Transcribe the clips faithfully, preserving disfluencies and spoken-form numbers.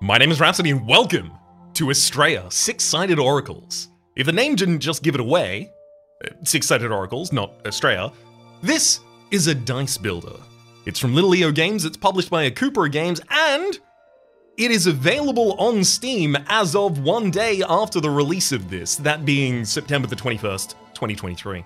My name is Rhapsody and welcome to Astrea: Six-Sided Oracles. If the name didn't just give it away, Six-Sided Oracles, not Astrea, this is a dice builder. It's from Little Leo Games, it's published by Acupra Games, and it is available on Steam as of one day after the release of this, that being September the twenty-first, twenty twenty-three.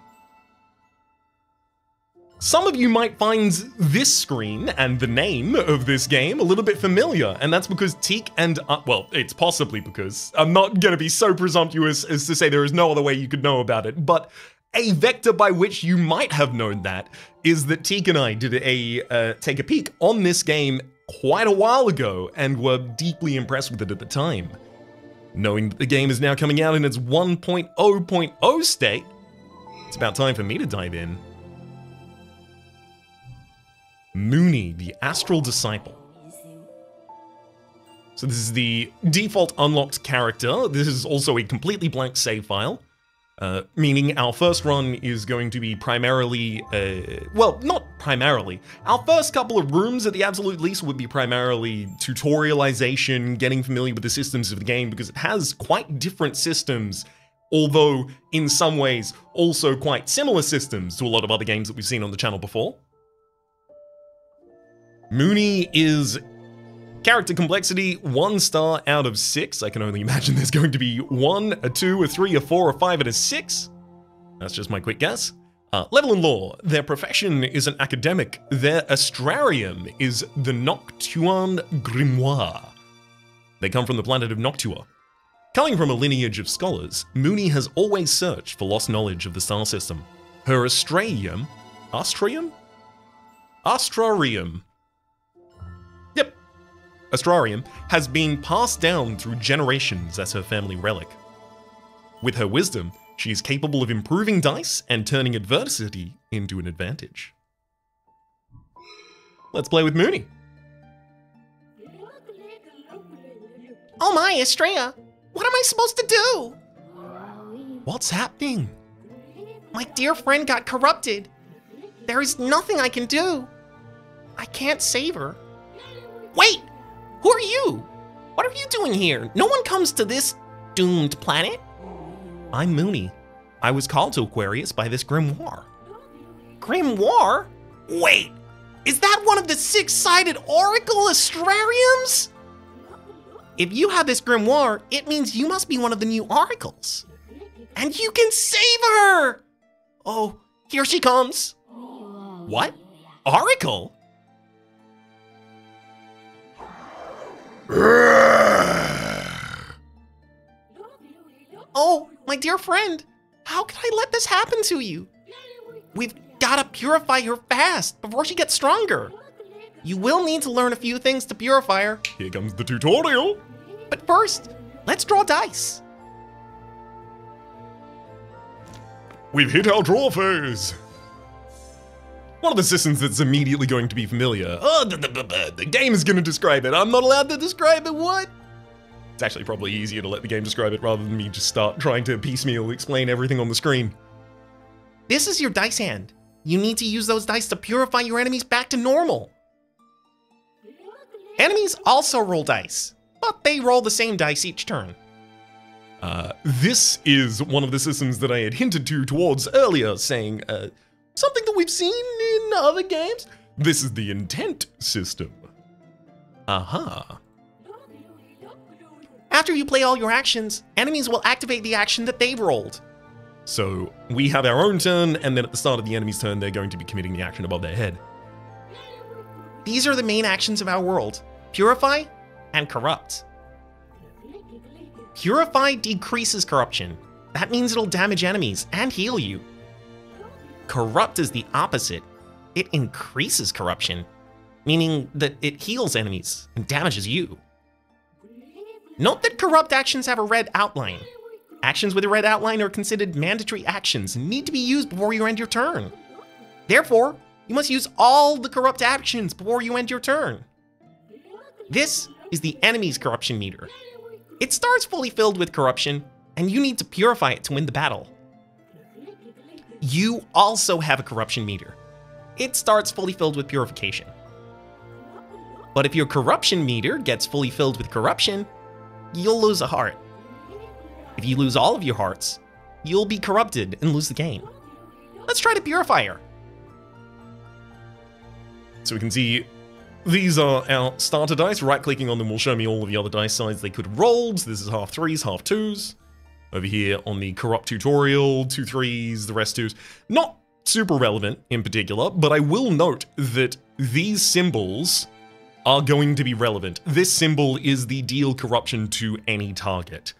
Some of you might find this screen and the name of this game a little bit familiar, and that's because Teak and, uh, well, it's possibly because, I'm not gonna be so presumptuous as to say there is no other way you could know about it, but a vector by which you might have known that is that Teak and I did a uh, take a peek on this game quite a while ago and were deeply impressed with it at the time. Knowing that the game is now coming out in its one point oh point oh state, it's about time for me to dive in. Moonie, the Astral Disciple. So this is the default unlocked character. This is also a completely blank save file, uh, meaning our first run is going to be primarily, uh, well, not primarily. Our first couple of rooms at the absolute least would be primarily tutorialization, getting familiar with the systems of the game, because it has quite different systems, although in some ways also quite similar systems to a lot of other games that we've seen on the channel before. Moonie is character complexity, one star out of six. I can only imagine there's going to be one, a two, a three, a four, a five, and a six. That's just my quick guess. Uh, level in lore, their profession is an academic. Their astrarium is the Nocturne Grimoire. They come from the planet of Noctua. Coming from a lineage of scholars, Moonie has always searched for lost knowledge of the star system. Her astrarium, astrarium? Astrarium. Astrarium has been passed down through generations as her family relic. With her wisdom, she is capable of improving dice and turning adversity into an advantage. Let's play with Moonie. Oh my, Astrea, what am I supposed to do? What's happening? My dear friend got corrupted. There is nothing I can do. I can't save her. Wait! Who are you? What are you doing here? No one comes to this doomed planet. I'm Moonie. I was called to Aquarius by this grimoire. Grimoire? Wait, is that one of the six-sided oracle astrariums? If you have this grimoire, it means you must be one of the new oracles. And you can save her! Oh, here she comes. What? Oracle? Oh, my dear friend, how can I let this happen to you? We've gotta purify her fast before she gets stronger. You will need to learn a few things to purify her. Here comes the tutorial. But first, let's draw dice. We've hit our draw phase. One of the systems that's immediately going to be familiar. Oh, the, the, the, the game is going to describe it. I'm not allowed to describe it, what? It's actually probably easier to let the game describe it rather than me just start trying to piecemeal explain everything on the screen. This is your dice hand. You need to use those dice to purify your enemies back to normal. Enemies also roll dice, but they roll the same dice each turn. Uh, this is one of the systems that I had hinted to towards earlier, saying, uh, something that we've seen in other games. This is the intent system. Aha. After you play all your actions, enemies will activate the action that they've rolled. So we have our own turn, and then at the start of the enemy's turn, they're going to be committing the action above their head. These are the main actions of our world: purify and corrupt. Purify decreases corruption. That means it'll damage enemies and heal you. Corrupt is the opposite. It increases corruption, meaning that it heals enemies and damages you. Note that corrupt actions have a red outline. Actions with a red outline are considered mandatory actions and need to be used before you end your turn. Therefore, you must use all the corrupt actions before you end your turn. This is the enemy's corruption meter. It starts fully filled with corruption, and you need to purify it to win the battle. You also have a corruption meter. It starts fully filled with purification. But if your corruption meter gets fully filled with corruption, you'll lose a heart. If you lose all of your hearts, you'll be corrupted and lose the game. Let's try to purify her. So we can see these are our starter dice. Right-clicking on them will show me all of the other dice sides they could have rolled. This is half threes, half twos. Over here on the corrupt tutorial, two threes, the rest twos. Not super relevant in particular, but I will note that these symbols are going to be relevant. This symbol is the deal corruption to any target.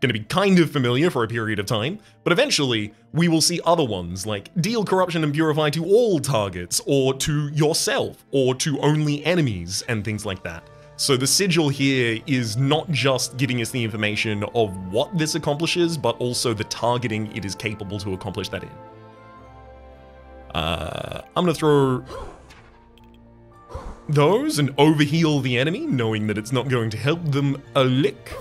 Going to be kind of familiar for a period of time, but eventually we will see other ones like deal corruption and purify to all targets, or to yourself, or to only enemies, and things like that. So the sigil here is not just giving us the information of what this accomplishes, but also the targeting it is capable to accomplish that in. Uh, I'm going to throw those and overheal the enemy, knowing that it's not going to help them a lick.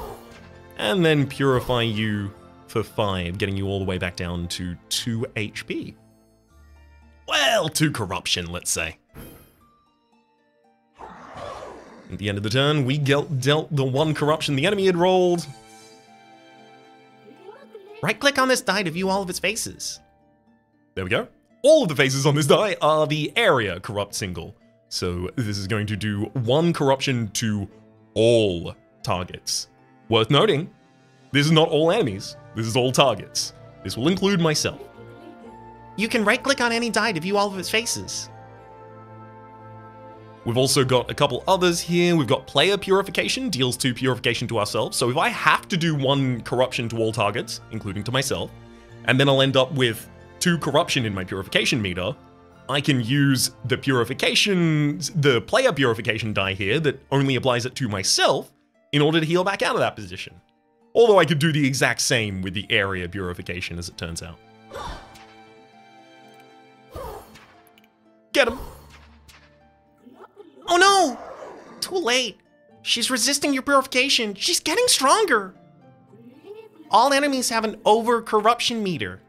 And then purify you for five, getting you all the way back down to two H P. Well, two corruption, let's say. At the end of the turn, we dealt the one corruption the enemy had rolled. Right-click on this die to view all of its faces. There we go. All of the faces on this die are the area corrupt single. So this is going to do one corruption to all targets. Worth noting, this is not all enemies, this is all targets. This will include myself. You can right-click on any die to view all of its faces. We've also got a couple others here. We've got player purification, deals two purification to ourselves. So if I have to do one corruption to all targets, including to myself, and then I'll end up with two corruption in my purification meter, I can use the purification, the player purification die here that only applies it to myself, in order to heal back out of that position. Although I could do the exact same with the area purification, as it turns out. Get him! Oh no! Too late. She's resisting your purification. She's getting stronger. All enemies have an over-corruption meter.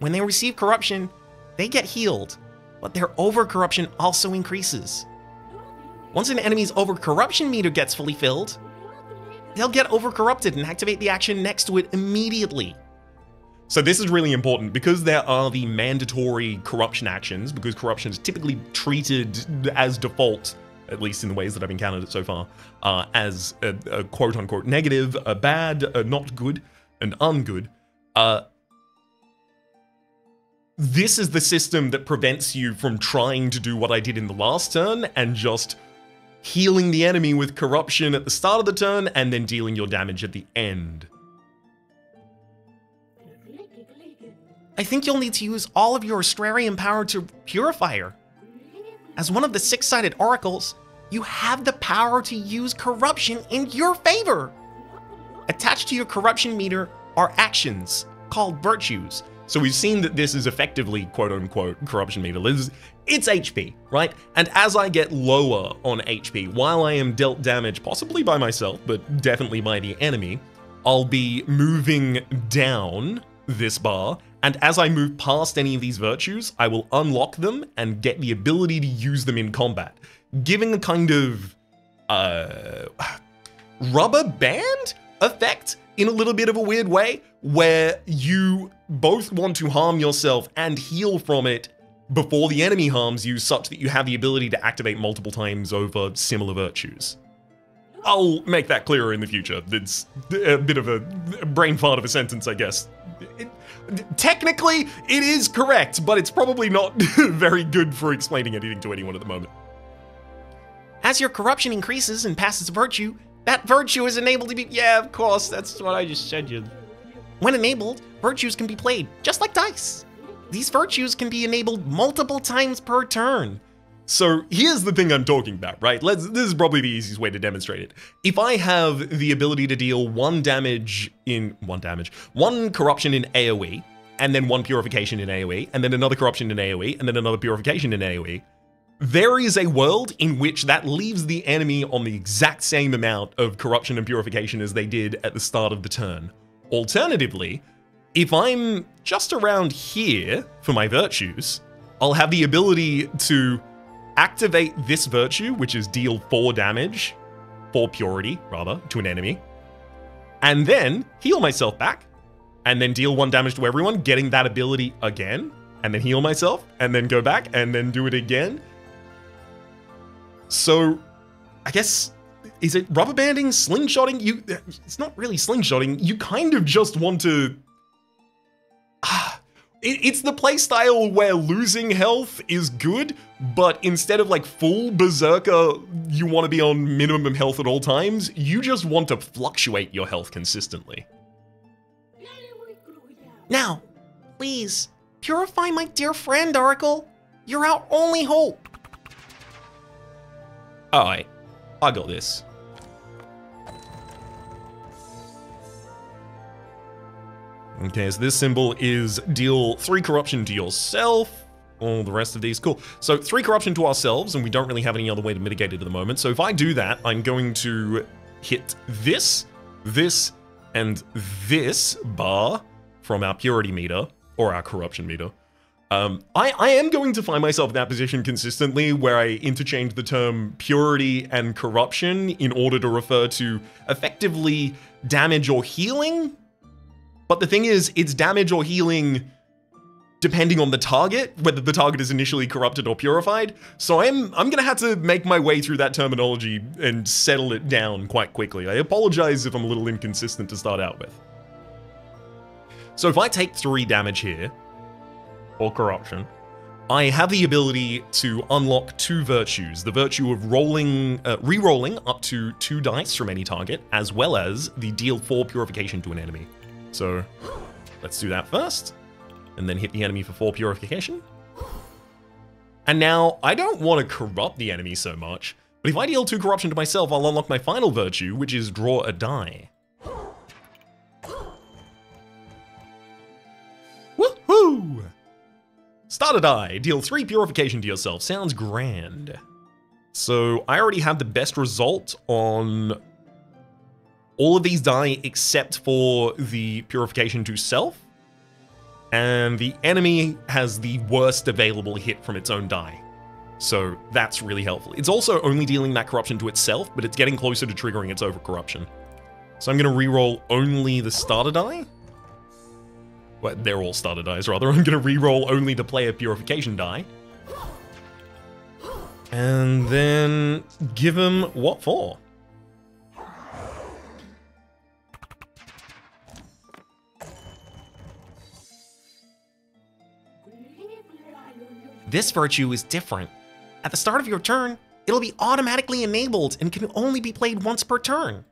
When they receive corruption, they get healed, but their over-corruption also increases. Once an enemy's overcorruption meter gets fully filled, they'll get overcorrupted and activate the action next to it immediately. So this is really important because there are the mandatory corruption actions, because corruption is typically treated as default, at least in the ways that I've encountered it so far, uh, as a, a quote-unquote negative, a bad, a not good, an ungood. Uh, this is the system that prevents you from trying to do what I did in the last turn and just healing the enemy with corruption at the start of the turn, and then dealing your damage at the end. I think you'll need to use all of your Astrarian power to purify her. As one of the six-sided oracles, you have the power to use corruption in your favor. Attached to your corruption meter are actions called virtues. So we've seen that this is effectively, quote-unquote, corruption meter. It's H P, right? And as I get lower on H P, while I am dealt damage, possibly by myself, but definitely by the enemy, I'll be moving down this bar, and as I move past any of these virtues, I will unlock them and get the ability to use them in combat, giving a kind of uh, rubber band effect in a little bit of a weird way, where you both want to harm yourself and heal from it before the enemy harms you, such that you have the ability to activate multiple times over similar virtues. I'll make that clearer in the future. It's a bit of a brain fart of a sentence, I guess. It, technically, it is correct, but it's probably not very good for explaining anything to anyone at the moment. As your corruption increases and passes virtue, that virtue is enabled to be- yeah, of course, that's what I just said you. When enabled, virtues can be played, just like dice. These virtues can be enabled multiple times per turn. So here's the thing I'm talking about, right? Let's, this is probably the easiest way to demonstrate it. If I have the ability to deal one damage in, one damage, one corruption in AoE, and then one purification in AoE, and then another corruption in AoE, and then another purification in AoE, there is a world in which that leaves the enemy on the exact same amount of corruption and purification as they did at the start of the turn. Alternatively, if I'm just around here for my virtues, I'll have the ability to activate this virtue, which is deal four damage, four purity, rather, to an enemy, and then heal myself back, and then deal one damage to everyone, getting that ability again, and then heal myself, and then go back, and then do it again. So, I guess, is it rubber banding, slingshotting? You, it's not really slingshotting, you kind of just want to... Ah, it, it's the playstyle where losing health is good, but instead of like full berserker, you want to be on minimum health at all times, you just want to fluctuate your health consistently. Now, please, purify my dear friend, Oracle. You're our only hope. Alright, I got this. Okay, so this symbol is deal three corruption to yourself. All the rest of these, cool. So three corruption to ourselves, and we don't really have any other way to mitigate it at the moment. So if I do that, I'm going to hit this, this, and this bar from our purity meter, or our corruption meter. Um, I, I am going to find myself in that position consistently where I interchange the term purity and corruption in order to refer to effectively damage or healing. But the thing is, it's damage or healing depending on the target, whether the target is initially corrupted or purified. So I'm, I'm gonna have to make my way through that terminology and settle it down quite quickly. I apologize if I'm a little inconsistent to start out with. So if I take three damage here, or corruption, I have the ability to unlock two virtues. The virtue of rolling, uh, re-rolling up to two dice from any target, as well as the deal four purification to an enemy. So let's do that first, and then hit the enemy for four purification. And now I don't want to corrupt the enemy so much, but if I deal two corruption to myself, I'll unlock my final virtue, which is draw a die. Woohoo! Start a die, deal three purification to yourself. Sounds grand. So I already have the best result on all of these die except for the purification to self. And the enemy has the worst available hit from its own die. So that's really helpful. It's also only dealing that corruption to itself, but it's getting closer to triggering its over corruption. So I'm gonna reroll only the starter die. Well, they're all starter dies, rather. I'm gonna reroll only the player purification die. And then give him what for? This virtue is different. At the start of your turn, it'll be automatically enabled and can only be played once per turn.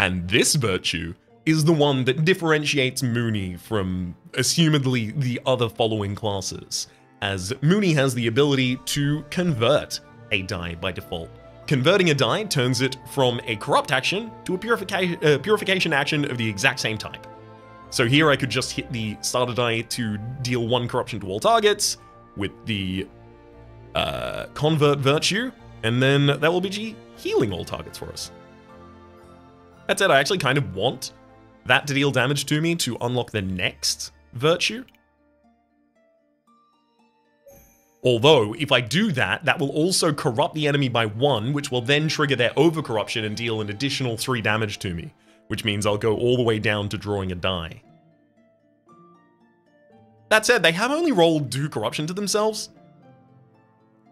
And this virtue is the one that differentiates Moonie from, assumedly, the other following classes, as Moonie has the ability to convert a die by default. Converting a die turns it from a corrupt action to a purification, uh, purification action of the exact same type. So here I could just hit the starter die to deal one corruption to all targets with the uh, convert virtue, and then that will be healing all targets for us. That said, I actually kind of want that to deal damage to me to unlock the next virtue. Although, if I do that, that will also corrupt the enemy by one, which will then trigger their overcorruption and deal an additional three damage to me, which means I'll go all the way down to drawing a die. That said, they have only rolled two corruption to themselves,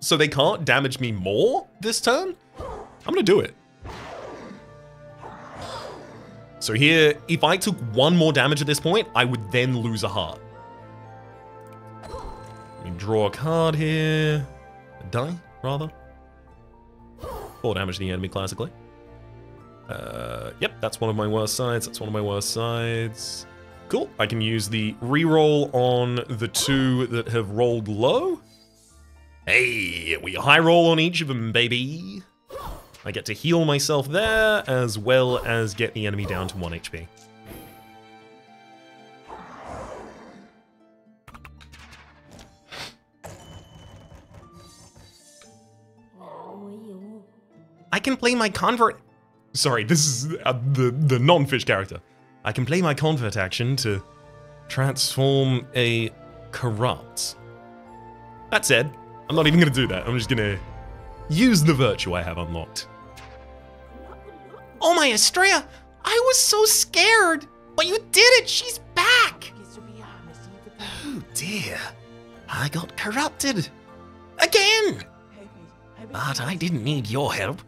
so they can't damage me more this turn. I'm gonna do it. So here, if I took one more damage at this point, I would then lose a heart. Let me draw a card here. A die, rather. Four damage to the enemy, classically. Uh, yep, that's one of my worst sides. That's one of my worst sides. Cool. I can use the reroll on the two that have rolled low. Hey, we high roll on each of them, baby. I get to heal myself there, as well as get the enemy down to one H P. I can play my convert... Sorry, this is uh, the, the non-fish character. I can play my convert action to transform a corrupt. That said, I'm not even gonna do that. I'm just gonna use the virtue I have unlocked. Oh my Astrea! I was so scared! But you did it! She's back! Oh dear. I got corrupted. Again! But I didn't need your help.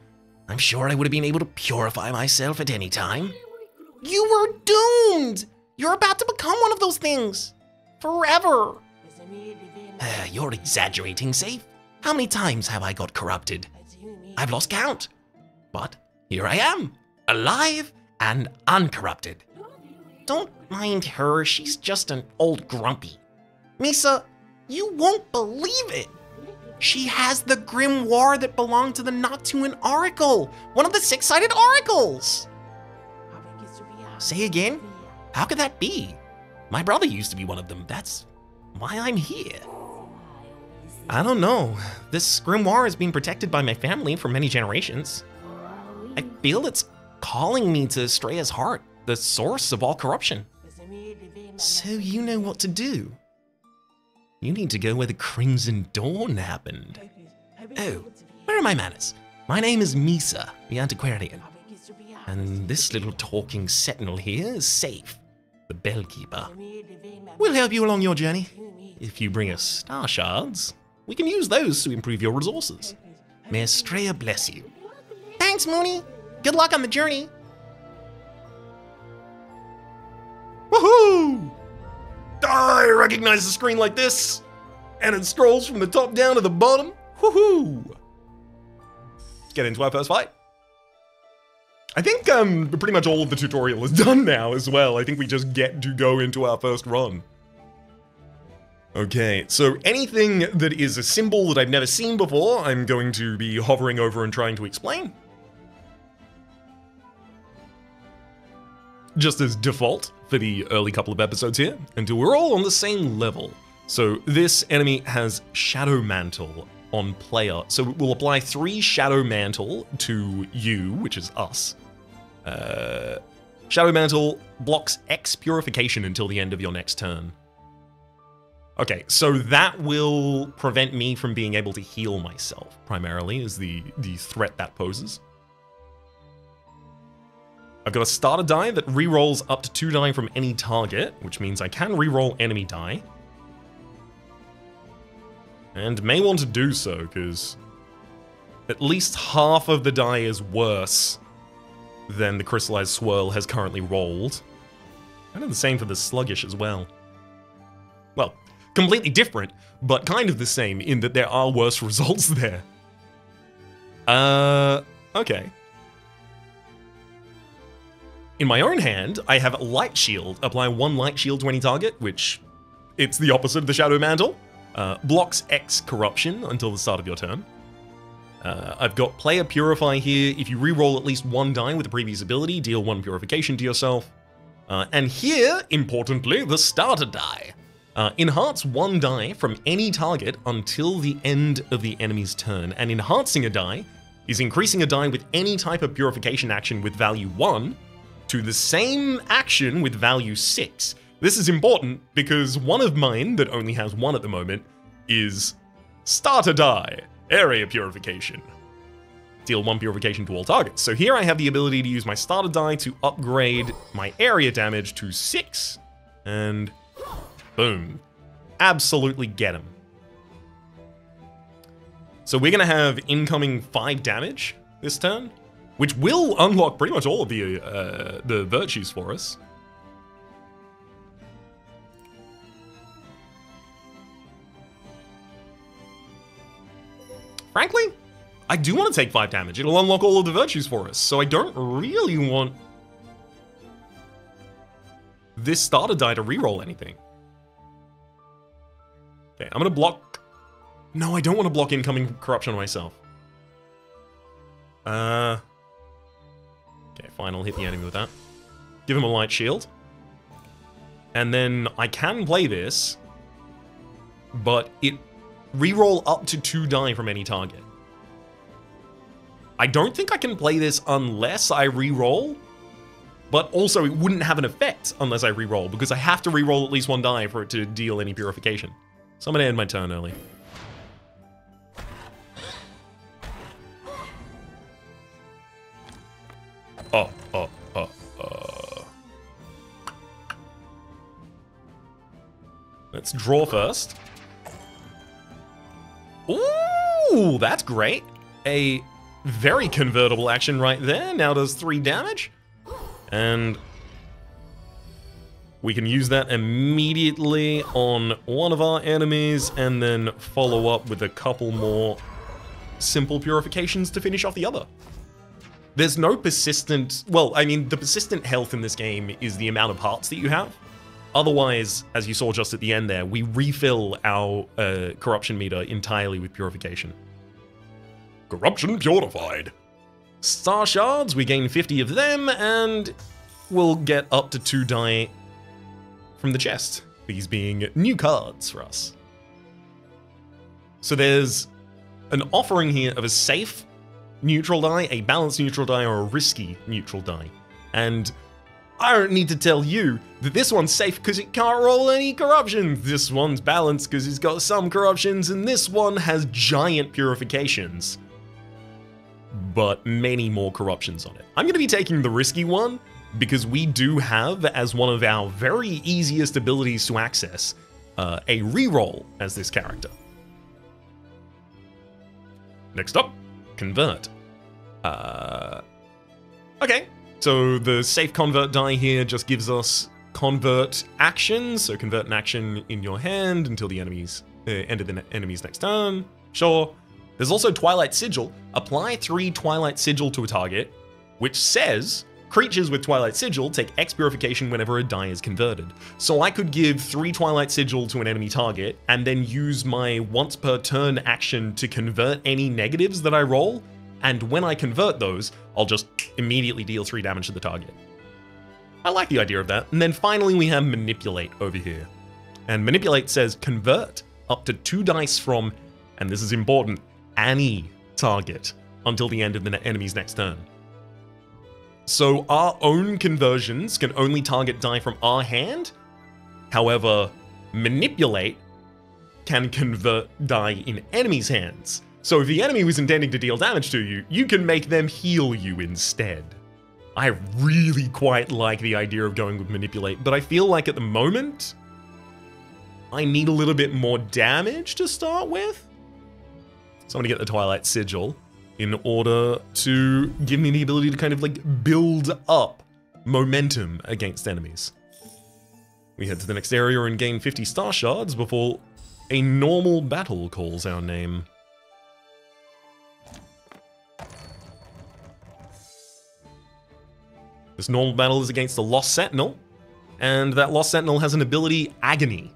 I'm sure I would have been able to purify myself at any time. You were doomed! You're about to become one of those things. Forever. Uh, you're exaggerating, Sayf. How many times have I got corrupted? I've lost count. But here I am, alive and uncorrupted. Don't mind her, she's just an old grumpy. Misa, you won't believe it. She has the grimoire that belonged to the Noctuan Oracle, one of the six-sided oracles. Say again? How could that be? My brother used to be one of them. That's why I'm here. I don't know. This grimoire has been protected by my family for many generations. I feel it's calling me to Astrea's heart, the source of all corruption. So you know what to do. You need to go where the Crimson Dawn happened. Oh, where are my manners? My name is Misa, the antiquarian. And this little talking sentinel here is Sayf, the bellkeeper. We'll help you along your journey. If you bring us star shards, we can use those to improve your resources. May Astrea bless you. Thanks, Moonie. Good luck on the journey. Woohoo! I recognize the screen like this, and it scrolls from the top down to the bottom. Woohoo! Let's get into our first fight. I think um, pretty much all of the tutorial is done now as well. I think we just get to go into our first run. Okay, so anything that is a symbol that I've never seen before, I'm going to be hovering over and trying to explain. Just as default for the early couple of episodes here, until we're all on the same level. So this enemy has Shadow Mantle on player, so we'll apply three Shadow Mantle to you, which is us. Uh, Shadow Mantle blocks X purification until the end of your next turn. Okay, so that will prevent me from being able to heal myself, primarily, is the, the threat that poses. I've got a starter die that rerolls up to two die from any target, which means I can reroll enemy die. And may want to do so, because at least half of the die is worse than the Crystallized Swirl has currently rolled. Kind of the same for the Sluggish as well. Well, completely different, but kind of the same in that there are worse results there. Uh, okay. In my own hand, I have Light Shield. Apply one Light Shield to any target, which it's the opposite of the Shadow Mantle. Uh, blocks X corruption until the start of your turn. Uh, I've got Player Purify here. If you reroll at least one die with a previous ability, deal one purification to yourself. Uh, and here, importantly, the starter die. Uh, enhance one die from any target until the end of the enemy's turn. And enhancing a die is increasing a die with any type of purification action with value one to the same action with value six. This is important because one of mine, that only has one at the moment, is starter die, area purification. Deal one purification to all targets. So here I have the ability to use my starter die to upgrade my area damage to six, and boom. Absolutely get him. So we're gonna have incoming five damage this turn, which will unlock pretty much all of the, uh, the virtues for us. Frankly, I do want to take five damage. It'll unlock all of the virtues for us, so I don't really want this starter die to reroll anything. Okay, I'm gonna block. No, I don't want to block incoming corruption on myself. Uh. Okay, fine, I'll hit the enemy with that. Give him a Light Shield. And then I can play this, but it reroll up to two die from any target. I don't think I can play this unless I reroll, but also it wouldn't have an effect unless I reroll, because I have to reroll at least one die for it to deal any purification. So I'm gonna end my turn early. oh, oh, oh, oh. Let's draw first. Ooh, that's great. A very convertible action right there. Now does three damage. And we can use that immediately on one of our enemies and then follow up with a couple more simple purifications to finish off the other. There's no persistent... Well, I mean, the persistent health in this game is the amount of hearts that you have. Otherwise, as you saw just at the end there, we refill our uh, corruption meter entirely with purification. Corruption purified. Star shards, we gain fifty of them, and we'll get up to two die from the chest, these being new cards for us. So there's an offering here of a safe neutral die, a balanced neutral die, or a risky neutral die. And I don't need to tell you that this one's safe because it can't roll any corruptions. This one's balanced because it's got some corruptions, and this one has giant purifications, but many more corruptions on it. I'm going to be taking the risky one, because we do have, as one of our very easiest abilities to access, uh, a reroll as this character. Next up, convert. Uh, okay, so the safe convert die here just gives us convert actions. So convert an action in your hand until the enemy's uh, end of the ne enemy's next turn. Sure. There's also Twilight Sigil. Apply three Twilight Sigil to a target, which says creatures with Twilight Sigil take X purification whenever a die is converted. So I could give three Twilight Sigil to an enemy target and then use my once per turn action to convert any negatives that I roll. And when I convert those, I'll just immediately deal three damage to the target. I like the idea of that. And then finally we have Manipulate over here. And Manipulate says convert up to two dice from, and this is important, any target until the end of the enemy's next turn. So our own conversions can only target die from our hand. However, Manipulate can convert die in enemies' hands. So if the enemy was intending to deal damage to you, you can make them heal you instead. I really quite like the idea of going with Manipulate, but I feel like at the moment, I need a little bit more damage to start with. So I'm gonna get the Twilight Sigil in order to give me the ability to kind of like build up momentum against enemies. We head to the next area and gain fifty star shards before a normal battle calls our name. This normal battle is against the Lost Sentinel, and that Lost Sentinel has an ability, Agony.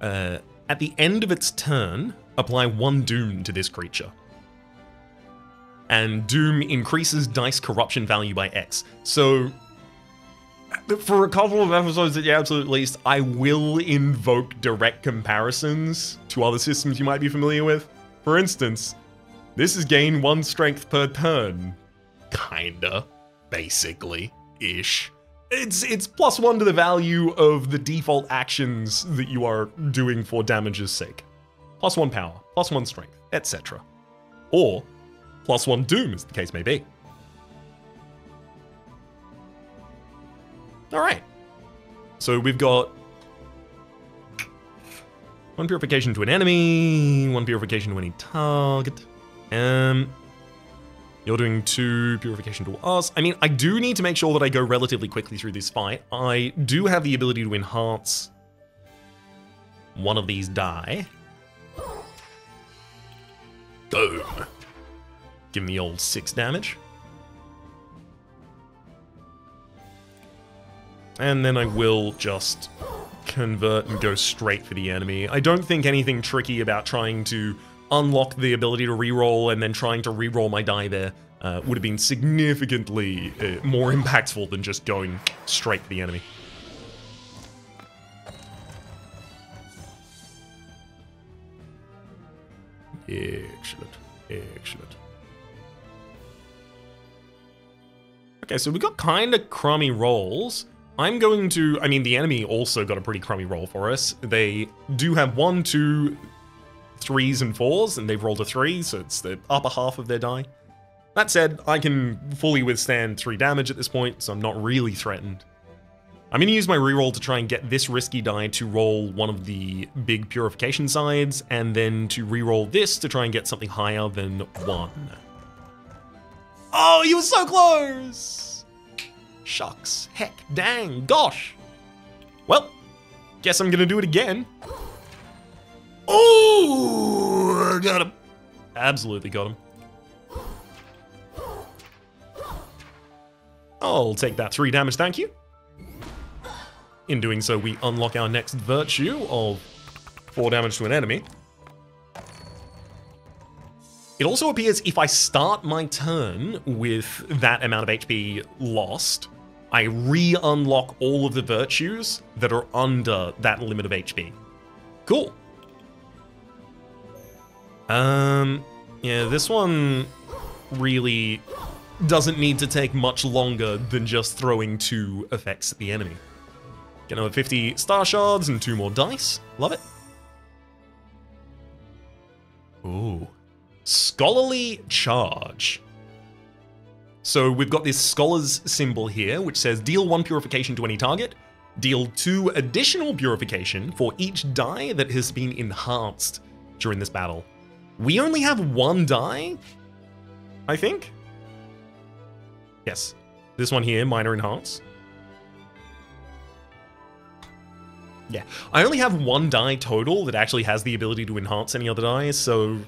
Uh, at the end of its turn, apply one Doom to this creature. And Doom increases dice corruption value by X. So, for a couple of episodes at the absolute least, I will invoke direct comparisons to other systems you might be familiar with. For instance, this is gain one strength per turn. Kinda. Basically. Ish. It's, it's plus one to the value of the default actions that you are doing for damage's sake. Plus one power, plus one strength, et cetera. Or plus one Doom, as the case may be. Alright. So we've got one purification to an enemy, one purification to any target. Um, you're doing two purification to us. I mean, I do need to make sure that I go relatively quickly through this fight. I do have the ability to enhance one of these die. Boom. Give me old six damage. And then I will just convert and go straight for the enemy. I don't think anything tricky about trying to unlock the ability to reroll and then trying to reroll my die there uh, would have been significantly uh, more impactful than just going straight for the enemy. Excellent, excellent. Okay, so we got kind of crummy rolls. I'm going to, I mean, the enemy also got a pretty crummy roll for us. They do have one, two, threes and fours, and they've rolled a three, so it's the upper half of their die. That said, I can fully withstand three damage at this point, so I'm not really threatened. I'm going to use my reroll to try and get this risky die to roll one of the big purification sides, and then to reroll this to try and get something higher than one. Oh, you were so close! Shucks, heck, dang, gosh! Well, guess I'm going to do it again. Oh, I got him. Absolutely got him. I'll take that three damage, thank you. In doing so, we unlock our next virtue of four damage to an enemy. It also appears if I start my turn with that amount of H P lost, I re-unlock all of the virtues that are under that limit of H P. Cool. Um, yeah, this one really doesn't need to take much longer than just throwing two effects at the enemy. Get another fifty star shards and two more dice. Love it. Ooh. Scholarly Charge. So we've got this Scholar's symbol here, which says deal one purification to any target. Deal two additional purification for each die that has been enhanced during this battle. We only have one die, I think. Yes. This one here, minor enhance. Yeah, I only have one die total that actually has the ability to enhance any other die, so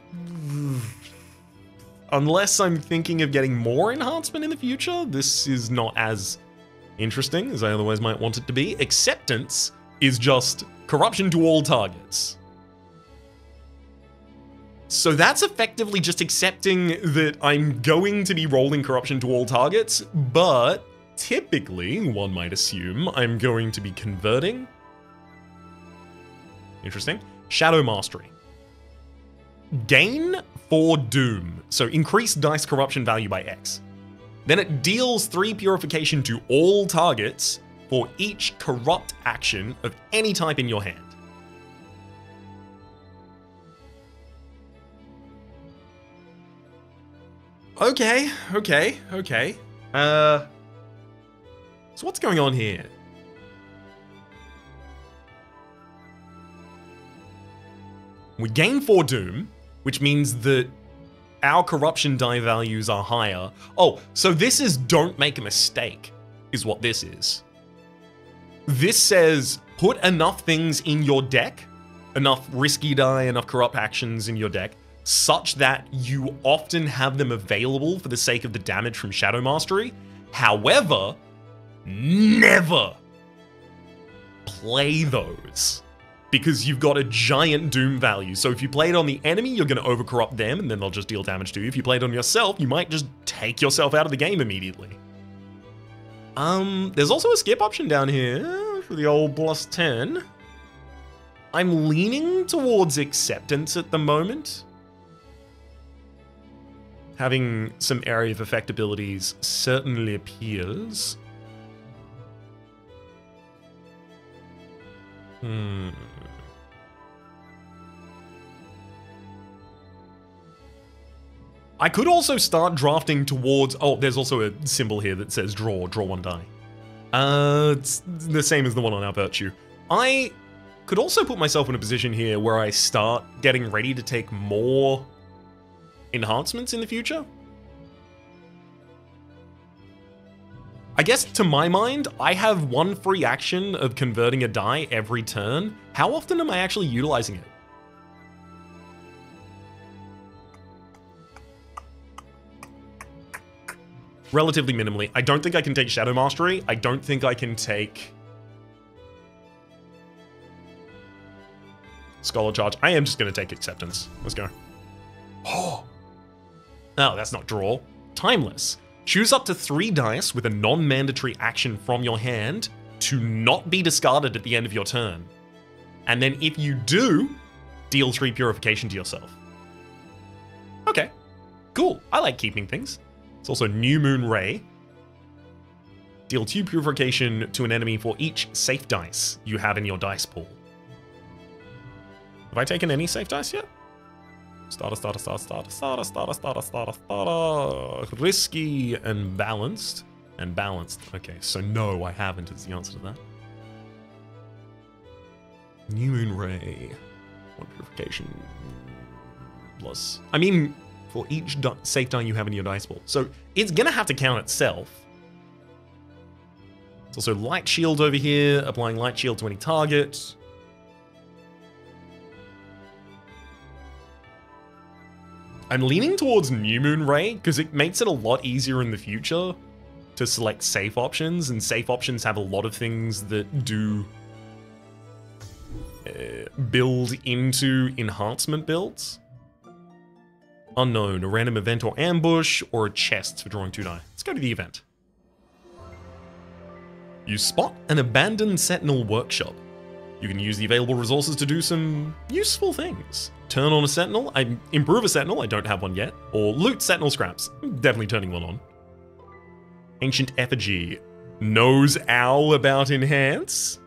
unless I'm thinking of getting more enhancement in the future, this is not as interesting as I otherwise might want it to be. Acceptance is just corruption to all targets. So that's effectively just accepting that I'm going to be rolling corruption to all targets, but typically, one might assume, I'm going to be converting. Interesting. Shadow Mastery. Gain for Doom. So increase dice corruption value by X. Then it deals three purification to all targets for each corrupt action of any type in your hand. Okay, okay, okay. Uh, so what's going on here? We gain four Doom, which means that our corruption die values are higher. Oh, so this is don't make a mistake, is what this is. This says put enough things in your deck, enough risky die, enough corrupt actions in your deck, such that you often have them available for the sake of the damage from Shadow Mastery. However, never play those, because you've got a giant Doom value. So if you play it on the enemy, you're gonna overcorrupt them and then they'll just deal damage to you. If you play it on yourself, you might just take yourself out of the game immediately. Um, there's also a skip option down here for the old plus ten. I'm leaning towards acceptance at the moment. Having some area of effect abilities certainly appears. Hmm. I could also start drafting towards... Oh, there's also a symbol here that says draw. Draw one die. Uh, it's the same as the one on our virtue. I could also put myself in a position here where I start getting ready to take more enhancements in the future. I guess, to my mind, I have one free action of converting a die every turn. How often am I actually utilizing it? Relatively minimally. I don't think I can take Shadow Mastery. I don't think I can take Scholar Charge. I am just going to take Acceptance. Let's go. Oh! Oh, that's not draw. Timeless. Choose up to three dice with a non-mandatory action from your hand to not be discarded at the end of your turn. And then if you do, deal three purification to yourself. Okay, cool. I like keeping things. It's also New Moon Ray. Deal two purification to an enemy for each safe dice you have in your dice pool. Have I taken any safe dice yet? Starter, starter, starter, starter, starter, starter, starter, starter, starter. Risky and balanced. And balanced. Okay, so no, I haven't is the answer to that. New Moon Ray. One purification. Plus. I mean, for each safe die you have in your dice pool. So it's going to have to count itself. It's also Light Shield over here. Applying Light Shield to any target. I'm leaning towards New Moon Ray because it makes it a lot easier in the future to select safe options, and safe options have a lot of things that do uh, build into enhancement builds. Unknown, a random event or ambush, or a chest for drawing two die. Let's go to the event. You spot an abandoned Sentinel workshop. You can use the available resources to do some useful things. Turn on a Sentinel. I improve a Sentinel. I don't have one yet. Or loot Sentinel scraps. I'm definitely turning one on. Ancient Effigy knows Owl about Enhance.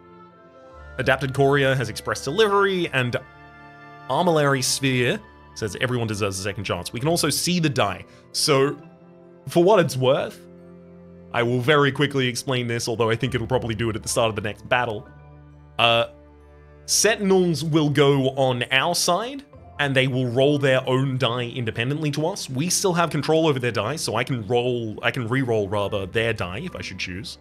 Adapted Coria has Express Delivery, and Armillary Sphere says everyone deserves a second chance. We can also see the die. So, for what it's worth, I will very quickly explain this, although I think it'll probably do it at the start of the next battle. Uh... Sentinels will go on our side, and they will roll their own die independently to us. We still have control over their die, so I can roll, I can re-roll rather their die if I should choose.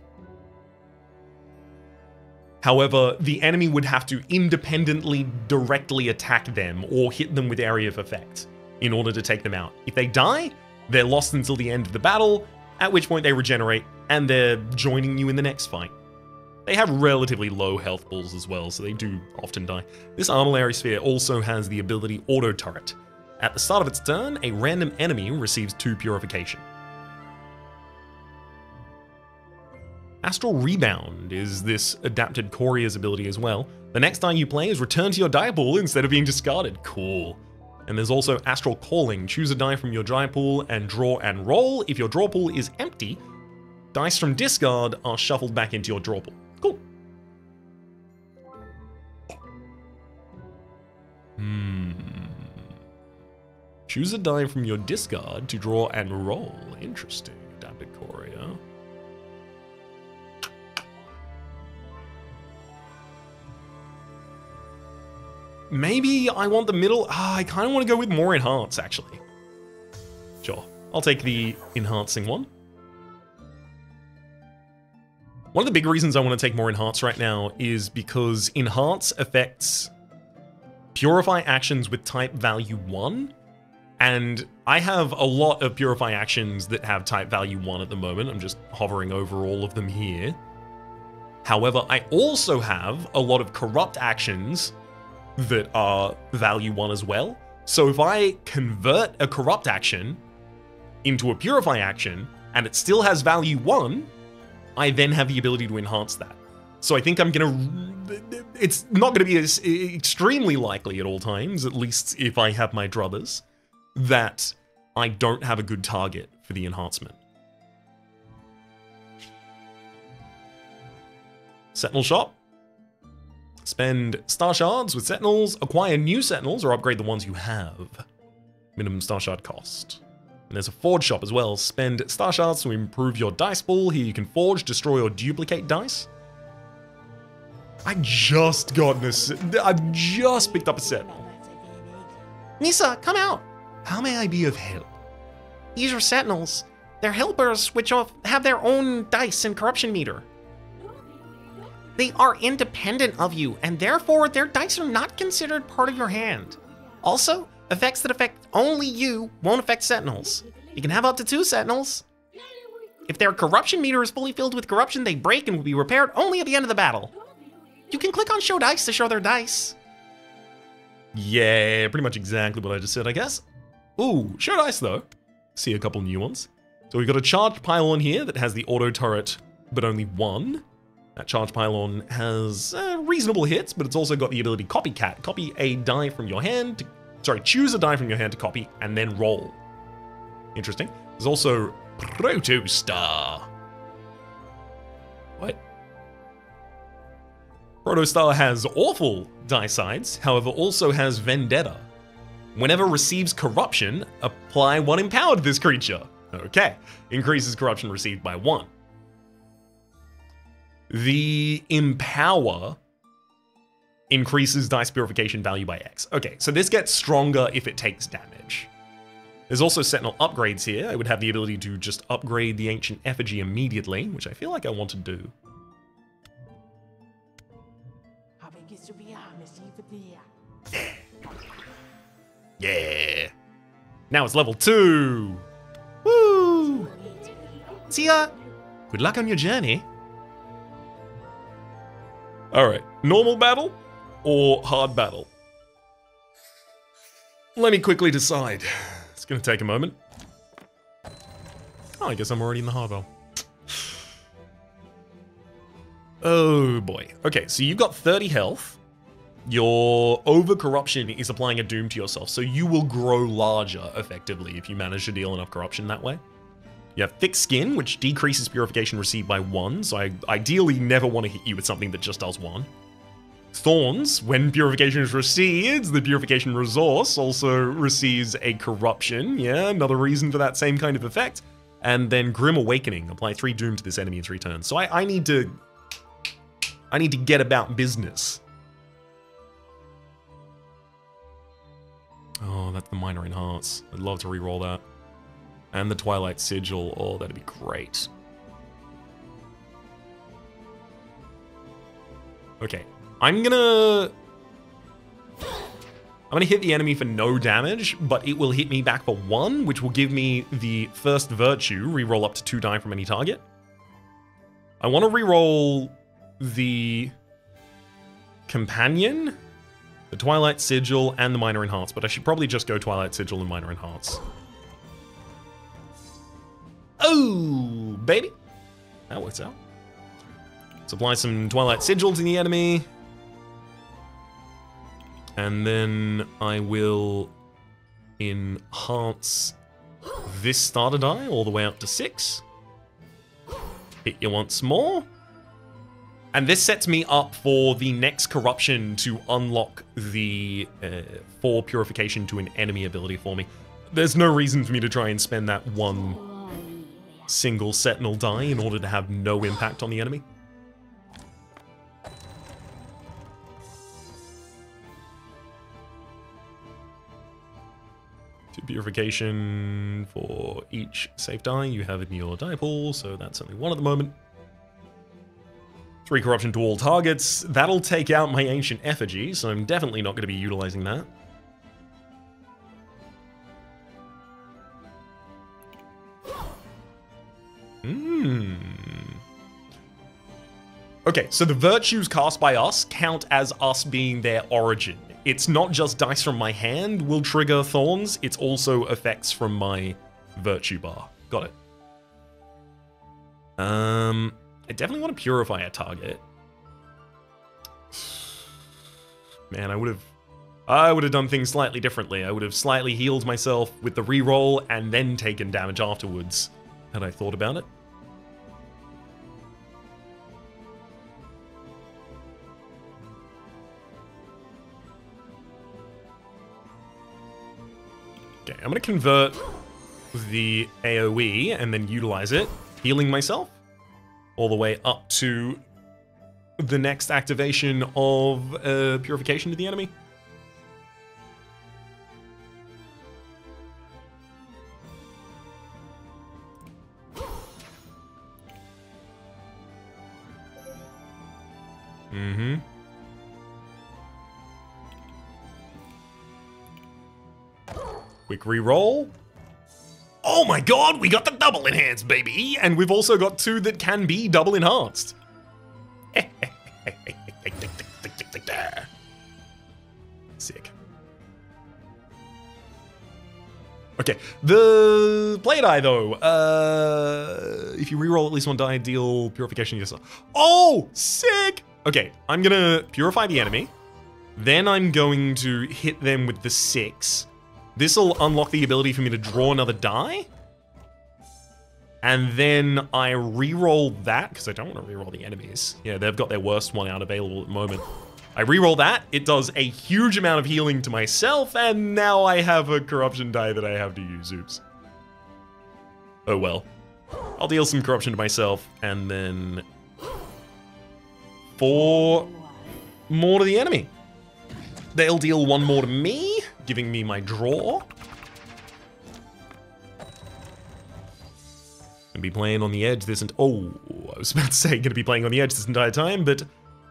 However, the enemy would have to independently directly attack them or hit them with area of effect in order to take them out. If they die, they're lost until the end of the battle, at which point they regenerate and they're joining you in the next fight. They have relatively low health balls as well, so they do often die. This Armillary Sphere also has the ability Auto Turret. At the start of its turn, a random enemy receives two purification. Astral Rebound is this Adapted Coria's ability as well. The next die you play is returned to your die pool instead of being discarded. Cool. And there's also Astral Calling. Choose a die from your die pool and draw and roll. If your draw pool is empty, dice from discard are shuffled back into your draw pool. Cool. Hmm. Choose a die from your discard to draw and roll. Interesting, Adapted Coria. Maybe I want the middle. Ah, I kind of want to go with more enhance, actually. Sure, I'll take the enhancing one. One of the big reasons I want to take more Enhance right now is because Enhance affects Purify actions with type value one, and I have a lot of Purify actions that have type value one at the moment. I'm just hovering over all of them here. However, I also have a lot of Corrupt actions that are value one as well. So if I convert a Corrupt action into a Purify action, and it still has value one, I then have the ability to enhance that. So I think I'm gonna, it's not gonna be as extremely likely at all times, at least if I have my druthers, that I don't have a good target for the enhancement. Sentinel Shop. Spend Star Shards with Sentinels, acquire new Sentinels, or upgrade the ones you have. Minimum Star Shard cost. And there's a forge shop as well. Spend Star Shards to improve your dice pool. Here you can forge, destroy, or duplicate dice. I just got this. I've just picked up a set. Misa, come out. How may I be of help? These are Sentinels. Their helpers, which have their own dice and corruption meter. They are independent of you, and therefore their dice are not considered part of your hand. Also, effects that affect only you won't affect Sentinels. You can have up to two Sentinels. If their corruption meter is fully filled with corruption, they break and will be repaired only at the end of the battle. You can click on Show Dice to show their dice. Yeah, pretty much exactly what I just said, I guess. Ooh, Show Dice though. See a couple new ones. So we've got a charged pylon here that has the auto turret, but only one. That charge pylon has uh, reasonable hits, but it's also got the ability Copycat. Copy a die from your hand to Sorry, choose a die from your hand to copy, and then roll. Interesting. There's also Protostar. What? Protostar has awful die sides, however also has Vendetta. Whenever receives corruption, apply one empowered to this creature. Okay, increases corruption received by one. The empower increases dice purification value by X. Okay, so this gets stronger if it takes damage. There's also Sentinel upgrades here. I would have the ability to just upgrade the Ancient Effigy immediately, which I feel like I want to do. Yeah. Yeah. Now it's level two. Woo! See ya. Good luck on your journey. All right, normal battle or hard battle? Let me quickly decide. It's gonna take a moment. Oh, I guess I'm already in the hard battle. Oh boy. Okay, so you've got thirty health. Your over-corruption is applying a doom to yourself, so you will grow larger, effectively, if you manage to deal enough corruption that way. You have thick skin, which decreases purification received by one, so I ideally never want to hit you with something that just does one. Thorns, when purification is received, the purification resource also receives a corruption. Yeah, another reason for that same kind of effect. And then Grim Awakening, apply three doom to this enemy in three turns. So I, I need to... I need to get about business. Oh, that's the minor enhance. I'd love to reroll that. And the Twilight Sigil. Oh, that'd be great. Okay. I'm gonna... I'm gonna hit the enemy for no damage, but it will hit me back for one, which will give me the first virtue. Reroll up to two die from any target. I want to reroll the Companion, the Twilight Sigil, and the Minor Enhance, but I should probably just go Twilight Sigil and Minor Enhance. Oh, baby! That works out. Let's apply some Twilight Sigil to the enemy. And then I will enhance this starter die all the way up to six. Hit you once more. And this sets me up for the next corruption to unlock the uh, four purification to an enemy ability for me. There's no reason for me to try and spend that one single Sentinel die in order to have no impact on the enemy. Two purification for each safe die you have in your die pool, so that's only one at the moment. Three corruption to all targets. That'll take out my Ancient Effigy, so I'm definitely not going to be utilizing that. Hmm. Okay, so the virtues cast by us count as us being their origin. It's not just dice from my hand will trigger Thorns, it's also effects from my virtue bar. Got it. Um... I definitely want to purify a target. Man, I would have... I would have done things slightly differently. I would have slightly healed myself with the reroll and then taken damage afterwards, had I thought about it. Okay, I'm going to convert the AoE and then utilize it, healing myself all the way up to the next activation of uh, purification to the enemy. Mm-hmm. Quick reroll. Oh my god, we got the double enhanced, baby! And we've also got two that can be double enhanced. Sick. Okay, the play die though. Uh, if you reroll at least one die, deal purification to yourself. Oh, sick! Okay, I'm gonna purify the enemy. Then I'm going to hit them with the six. This'll unlock the ability for me to draw another die. And then I reroll that, because I don't want to reroll the enemies. Yeah, they've got their worst one out available at the moment. I reroll that, it does a huge amount of healing to myself, and now I have a corruption die that I have to use, oops. Oh well. I'll deal some corruption to myself, and then... four more to the enemy. They'll deal one more to me, giving me my draw. Gonna be playing on the edge this and oh, I was about to say gonna be playing on the edge this entire time, but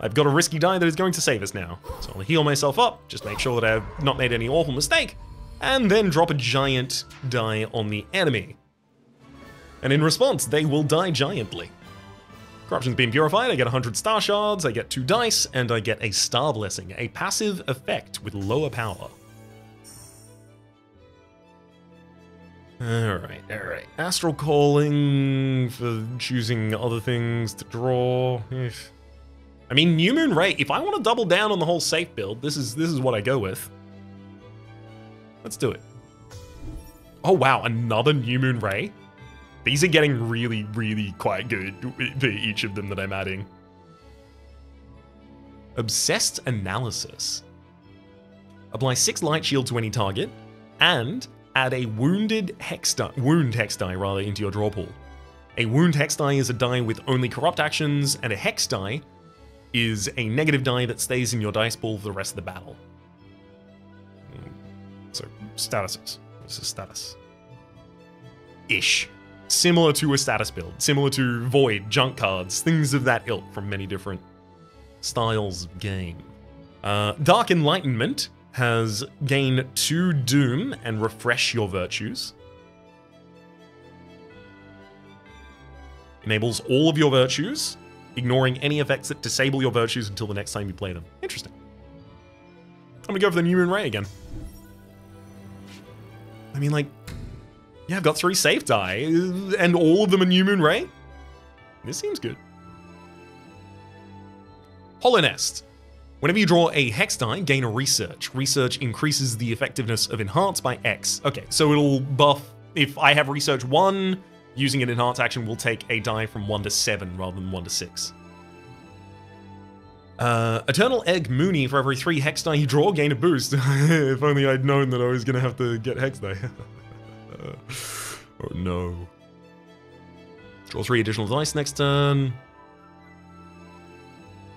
I've got a risky die that is going to save us now. So I'll heal myself up, just make sure that I've not made any awful mistake, and then drop a giant die on the enemy. And in response, they will die giantly. Corruption's been purified, I get one hundred star shards, I get two dice, and I get a star blessing, a passive effect with lower power. Alright, alright. Astral Calling for choosing other things to draw. I mean, New Moon Ray, if I want to double down on the whole Sayf build, this is this is what I go with. Let's do it. Oh wow, another New Moon Ray? These are getting really, really quite good for each of them that I'm adding. Obsessed Analysis. Apply six Light Shield to any target, and add a wounded hex die, wound hex die rather, into your draw pool. A wound hex die is a die with only corrupt actions, and a hex die is a negative die that stays in your dice pool for the rest of the battle. So, statuses. This is status. Ish. Similar to a status build, similar to Void, junk cards, things of that ilk from many different styles of game. Uh, Dark Enlightenment has gain two Doom and refresh your virtues. Enables all of your virtues, ignoring any effects that disable your virtues until the next time you play them. Interesting. I'm gonna go for the New Moon Ray again. I mean, like, yeah, I've got three Sayf die, and all of them are New Moon Ray? This seems good. Hollow Nest. Whenever you draw a hex die, gain a research. Research increases the effectiveness of enhance by X. Okay, so it'll buff, if I have research one, using an enhance action will take a die from one to seven rather than one to six. Uh, Eternal Egg Moonie, for every three hex die you draw, gain a boost. If only I'd known that I was gonna have to get hex die. Oh no. Draw three additional dice next turn.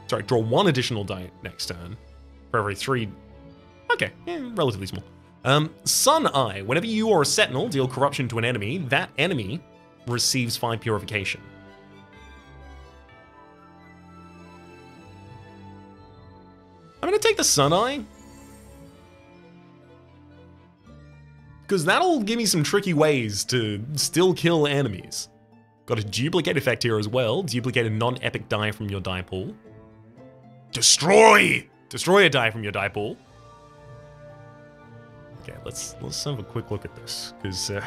Sorry, draw one additional die next turn. For every three... Okay, yeah, relatively small. Um, Sun Eye. Whenever you or a Sentinel deal corruption to an enemy, that enemy receives five purification. I'm gonna take the Sun Eye. Because that'll give me some tricky ways to still kill enemies. Got a duplicate effect here as well. Duplicate a non-epic die from your die pool. Destroy! Destroy a die from your die pool. Okay, let's let's have a quick look at this, because uh,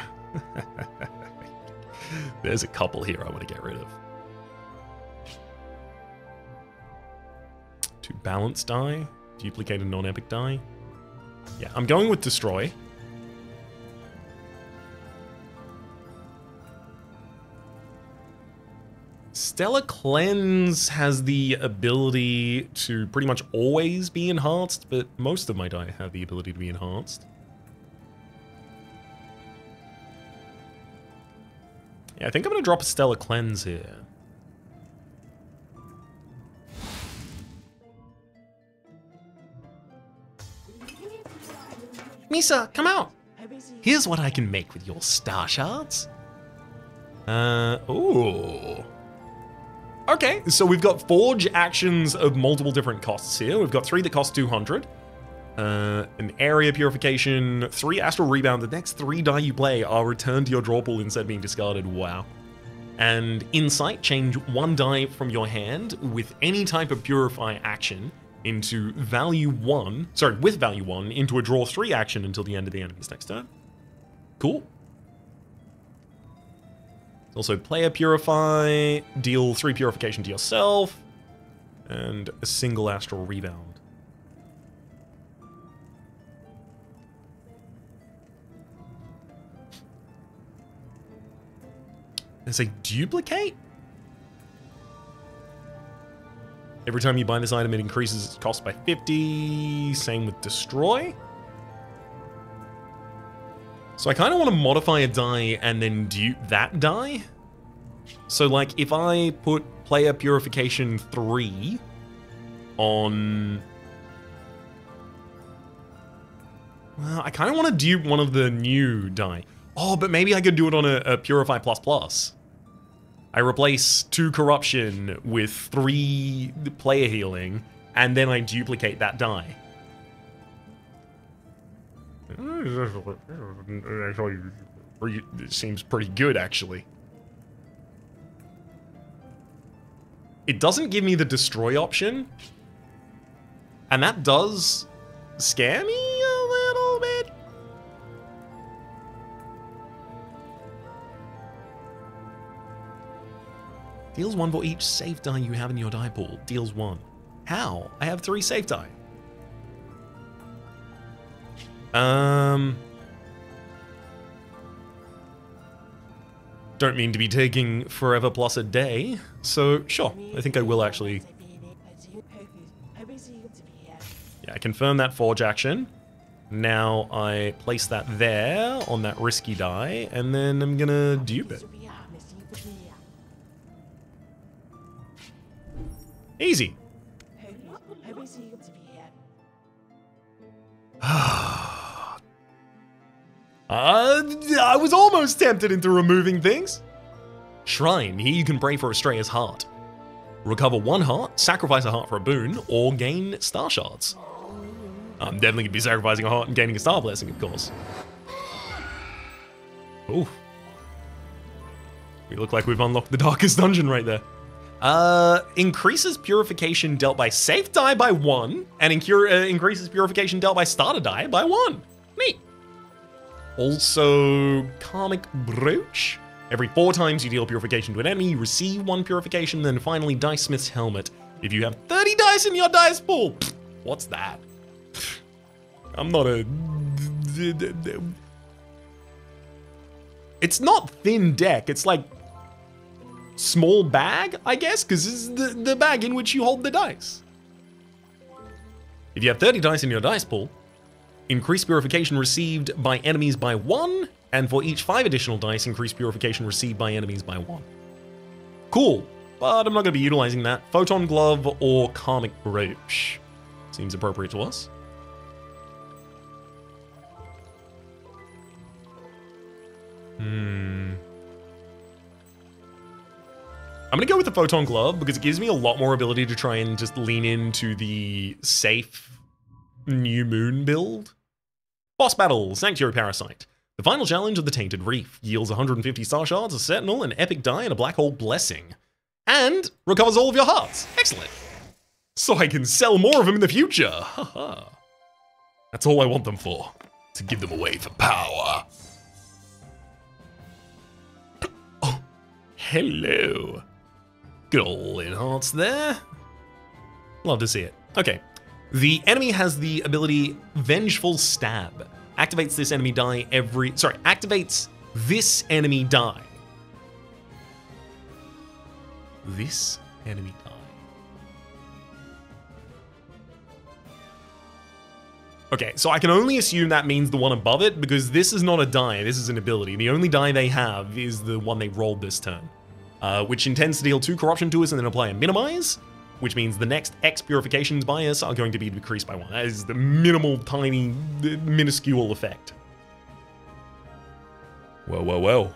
there's a couple here I want to get rid of. To balance die, duplicate a non-epic die. Yeah, I'm going with destroy. Stellar Cleanse has the ability to pretty much always be enhanced, but most of my die have the ability to be enhanced. Yeah, I think I'm gonna drop a Stellar Cleanse here. Misa, come out! Here's what I can make with your star shards. Uh, ooh. Okay, so we've got forge actions of multiple different costs here. We've got three that cost two hundred. Uh, an area purification, three astral rebound. The next three die you play are returned to your draw pool instead of being discarded. Wow. And insight, change one die from your hand with any type of purify action into value one, sorry, with value one, into a draw three action until the end of the enemy's next turn. Cool. Also, player purify, deal three purification to yourself, and a single astral rebound. There's a duplicate? Every time you buy this item, it increases its cost by fifty. Same with Destroy. So I kind of want to modify a die and then dupe that die. So like, if I put Player Purification three on... Well, I kind of want to dupe one of the new die. Oh, but maybe I could do it on a, a Purify plus plus. I replace two Corruption with three Player Healing, and then I duplicate that die. It seems pretty good, actually. It doesn't give me the Destroy option, and that does scare me a little bit. Deals one for each safe die you have in your die pool. Deals one. How? I have three safe die. Um, don't mean to be taking forever plus a day, so sure, I think I will actually. Yeah, I confirm that forge action. Now I place that there on that risky die, and then I'm gonna dupe it. Easy. Uh, I was almost tempted into removing things. Shrine. Here you can pray for Astrea's heart. Recover one heart, sacrifice a heart for a boon, or gain star shards. I'm definitely going to be sacrificing a heart and gaining a star blessing, of course. Ooh. We look like we've unlocked the darkest dungeon right there. Uh, increases purification dealt by safe die by one, and incur uh, increases purification dealt by starter die by one. Neat. Also, Karmic Brooch. Every four times you deal purification to an enemy, you receive one purification. Then finally, Dice Smith's Helmet. If you have thirty dice in your dice pool, pfft, what's that? I'm not a... It's not thin deck, it's like small bag, I guess, because it's the, the bag in which you hold the dice. If you have thirty dice in your dice pool, increase purification received by enemies by one, and for each five additional dice, increase purification received by enemies by one. Cool, but I'm not gonna be utilizing that. Photon Glove or Karmic Brooch. Seems appropriate to us. Hmm. I'm gonna go with the Photon Glove because it gives me a lot more ability to try and just lean into the safe New Moon build. Boss battle, Sanctuary Parasite. The final challenge of the Tainted Reef yields one hundred fifty star shards, a sentinel, an epic die, and a black hole blessing. And recovers all of your hearts. Excellent. So I can sell more of them in the future. Haha. That's all I want them for. To give them away for power. Oh, hello. Good old enhance there. Love to see it. Okay. The enemy has the ability Vengeful Stab. Activates this enemy die every... Sorry, activates this enemy die. This enemy die. Okay, so I can only assume that means the one above it, because this is not a die, this is an ability. The only die they have is the one they rolled this turn, uh, which intends to deal two corruption to us and then apply a minimize, which means the next X purifications by us are going to be decreased by one. That is the minimal, tiny, minuscule effect. Whoa, whoa, whoa.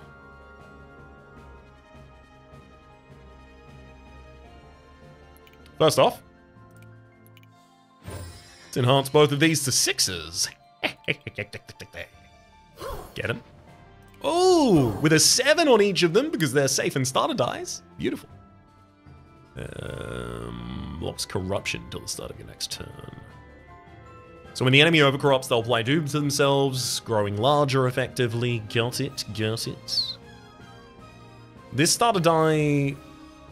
First off, let's enhance both of these to sixes. Get them. Oh, with a seven on each of them because they're safe and starter dies. Beautiful. Um, blocks corruption till the start of your next turn. So when the enemy overcorrupts, they'll apply doom to themselves, growing larger effectively. Got it, got it. This starter die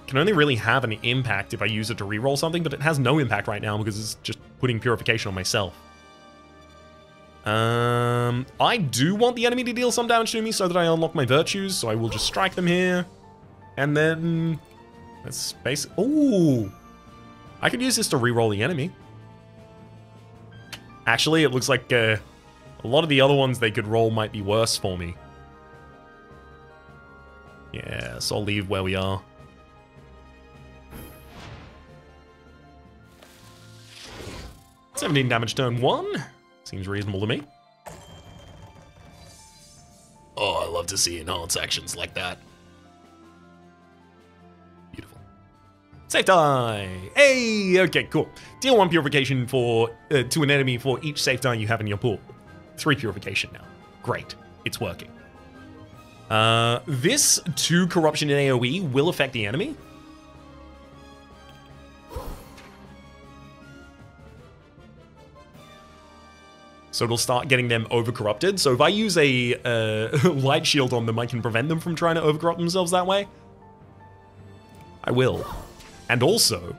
can only really have an impact if I use it to reroll something, but it has no impact right now because it's just putting purification on myself. Um, I do want the enemy to deal some damage to me so that I unlock my virtues, so I will just strike them here. And then... That's basic. Ooh, I could use this to reroll the enemy. Actually, it looks like uh, a lot of the other ones they could roll might be worse for me. Yeah, so I'll leave where we are. seventeen damage turn one. Seems reasonable to me. Oh, I love to see enhance actions like that. Beautiful. Save die! Hey! Okay, cool. Deal one purification for uh, to an enemy for each safe die you have in your pool. Three purification now. Great. It's working. Uh, this two corruption in AoE will affect the enemy. So it'll start getting them overcorrupted. So if I use a uh, light shield on them, I can prevent them from trying to overcorrupt themselves that way. I will. And also,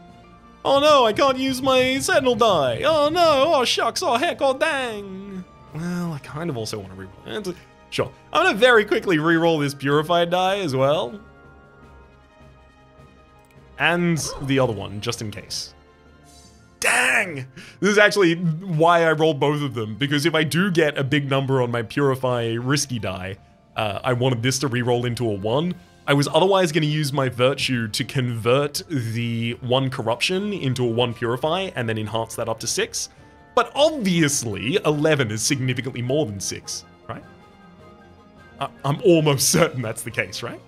oh no, I can't use my sentinel die. Oh no, oh shucks, oh heck, oh dang. Well, I kind of also want to reroll. Sure, I'm gonna very quickly reroll this purified die as well. And the other one, just in case. Dang! This is actually why I rolled both of them, because if I do get a big number on my Purify Risky die, uh, I wanted this to reroll into a one. I was otherwise going to use my Virtue to convert the one Corruption into a one Purify and then enhance that up to six. But obviously, eleven is significantly more than six, right? I I'm almost certain that's the case, right?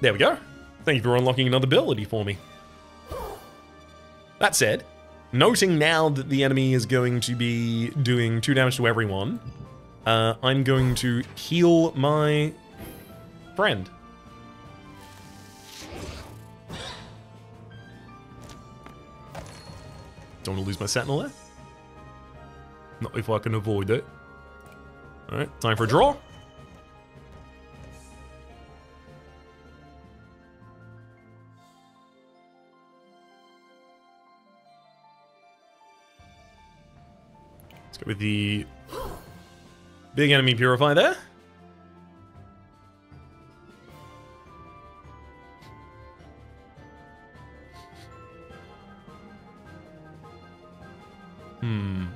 There we go. Thank you for unlocking another ability for me. That said, noting now that the enemy is going to be doing two damage to everyone, uh, I'm going to heal my friend. Don't want to lose my sentinel there. Not if I can avoid it. Alright, time for a draw. Let's go with the big enemy purify there. Hmm.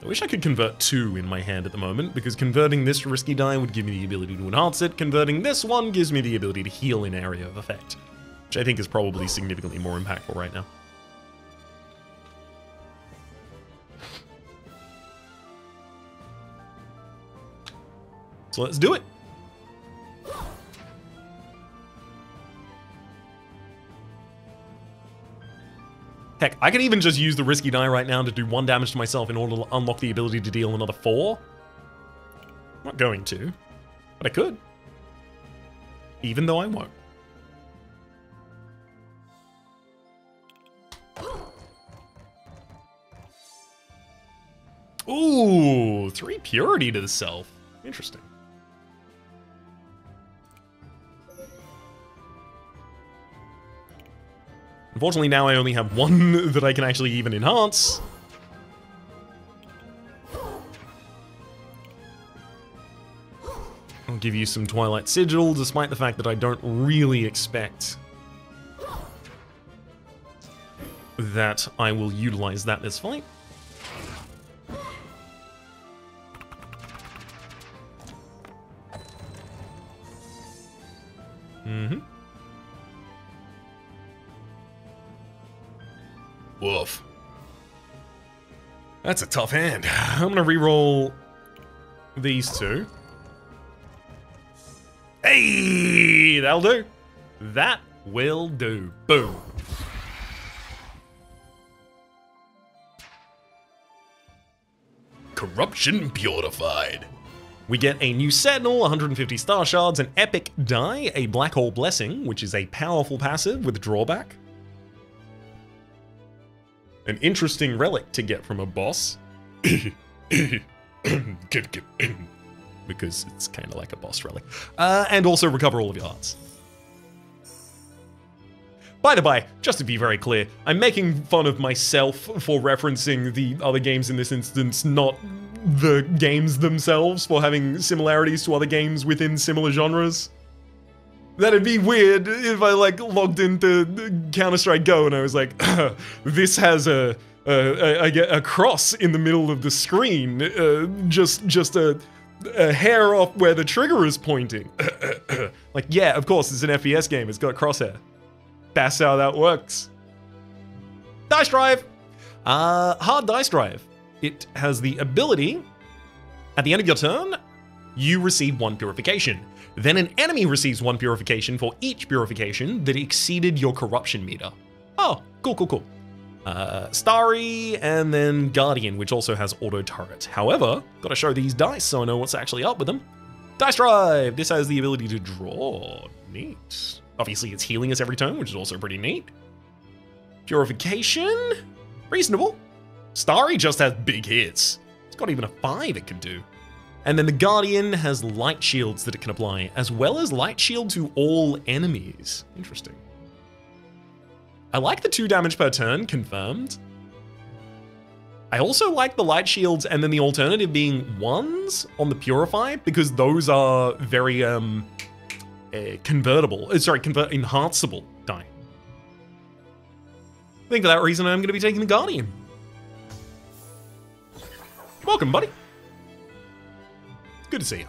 I wish I could convert two in my hand at the moment, because converting this risky die would give me the ability to enhance it. Converting this one gives me the ability to heal in area of effect, which I think is probably significantly more impactful right now. So let's do it. Heck, I could even just use the risky die right now to do one damage to myself in order to unlock the ability to deal another four. I'm not going to, but I could. Even though I won't. Ooh, three purity to the self. Interesting. Unfortunately, now I only have one that I can actually even enhance. I'll give you some Twilight Sigil, despite the fact that I don't really expect that I will utilize that this fight. Mm-hmm. Woof. That's a tough hand. I'm gonna reroll these two. Hey, that'll do. That will do. Boom. Corruption purified. We get a new Sentinel, one hundred fifty Star Shards, an Epic Die, a Black Hole Blessing, which is a powerful passive with drawback. An interesting relic to get from a boss. Because it's kind of like a boss relic. Uh, and also recover all of your hearts. By the by, just to be very clear, I'm making fun of myself for referencing the other games in this instance, not the games themselves for having similarities to other games within similar genres. That'd be weird if I like logged into Counter-Strike Go and I was like, this has a I get a, a cross in the middle of the screen, uh, just just a, a hair off where the trigger is pointing. Like, yeah, of course, it's an F P S game. It's got crosshair. That's how that works. Dice Drive! Uh, hard Dice Drive. It has the ability, at the end of your turn, you receive one purification. Then an enemy receives one purification for each purification that exceeded your corruption meter. Oh, cool, cool, cool. Uh, Starry, and then Guardian, which also has auto turret. However, gotta show these dice so I know what's actually up with them. Dice Drive! This has the ability to draw. Neat. Obviously, it's healing us every turn, which is also pretty neat. Purification? Reasonable. Starry just has big hits. It's got even a five it can do. And then the Guardian has Light Shields that it can apply, as well as Light Shield to all enemies. Interesting. I like the two damage per turn, confirmed. I also like the Light Shields and then the alternative being ones on the Purify, because those are very um, uh, convertible, uh, sorry, convert enhanceable die. I think for that reason I'm going to be taking the Guardian. Welcome, buddy. Good to see you.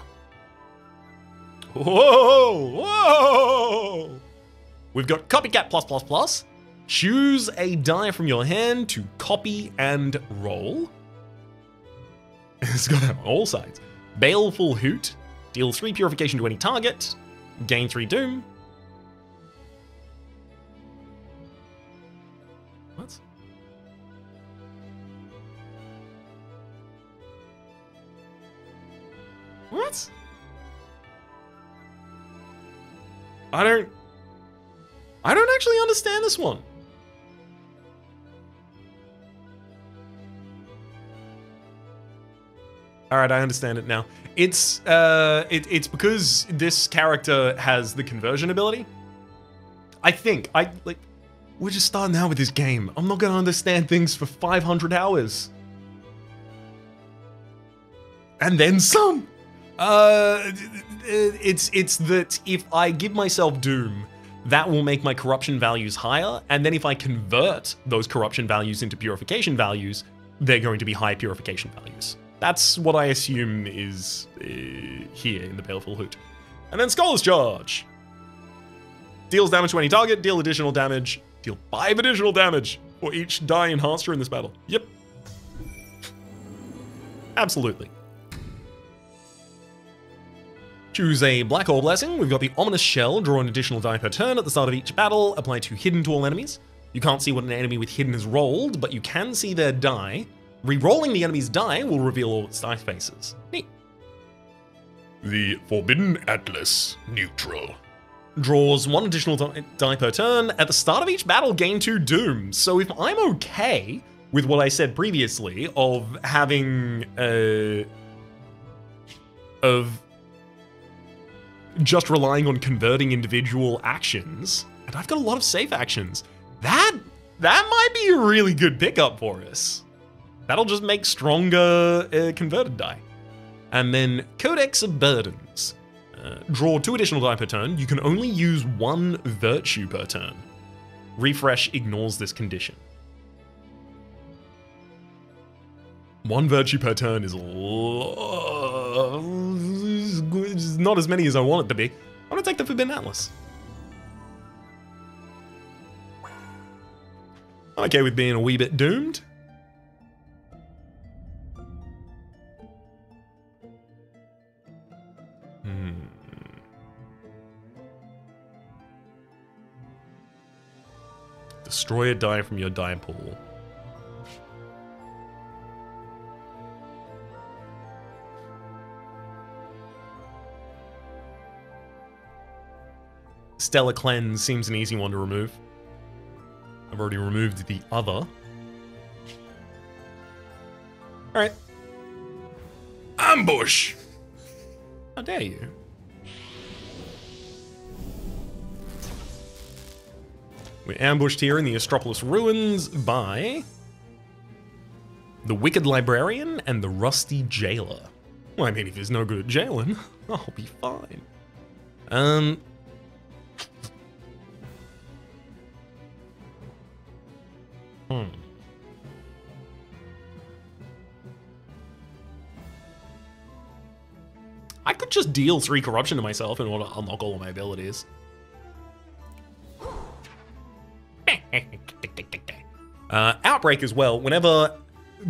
Whoa, whoa! We've got Copycat plus plus plus. Choose a die from your hand to copy and roll. It's got that on all sides. Baleful Hoot. Deal three purification to any target. Gain three doom. What? What? I don't... I don't actually understand this one. All right, I understand it now. It's uh, it, it's because this character has the conversion ability. I think I like. We're just starting out with this game. I'm not gonna understand things for five hundred hours, and then some. Uh, it's it's that if I give myself Doom, that will make my corruption values higher, and then if I convert those corruption values into purification values, they're going to be high purification values. That's what I assume is uh, here in the Baleful Hoot. And then Scholar's Charge. Deals damage to any target, deal additional damage, deal five additional damage for each die enhancer in this battle. Yep. Absolutely. Choose a Black Orb Blessing. We've got the Ominous Shell. Draw an additional die per turn at the start of each battle. Apply two hidden to all enemies. You can't see what an enemy with hidden has rolled, but you can see their die. Rerolling the enemy's die will reveal all its die faces. Neat. The Forbidden Atlas. Neutral. Draws one additional die per turn. At the start of each battle, gain two doom. So if I'm okay with what I said previously of having... Uh, of... just relying on converting individual actions, and I've got a lot of safe actions. That that might be a really good pickup for us. That'll just make stronger uh, converted die. And then Codex of Burdens. Uh, draw two additional die per turn. You can only use one virtue per turn. Refresh ignores this condition. One virtue per turn is not as many as I want it to be. I'm gonna take the Forbidden Atlas. I'm okay with being a wee bit doomed. Hmm. Destroy a die from your die pool. Stellar Cleanse seems an easy one to remove. I've already removed the other. Alright. Ambush! How dare you? We're ambushed here in the Astropolis Ruins by... the Wicked Librarian and the Rusty Jailer. Well, I mean, if he's no good at jailing, I'll be fine. Um... Hmm. I could just deal three corruption to myself and want to unlock all of my abilities. Uh, Outbreak as well. Whenever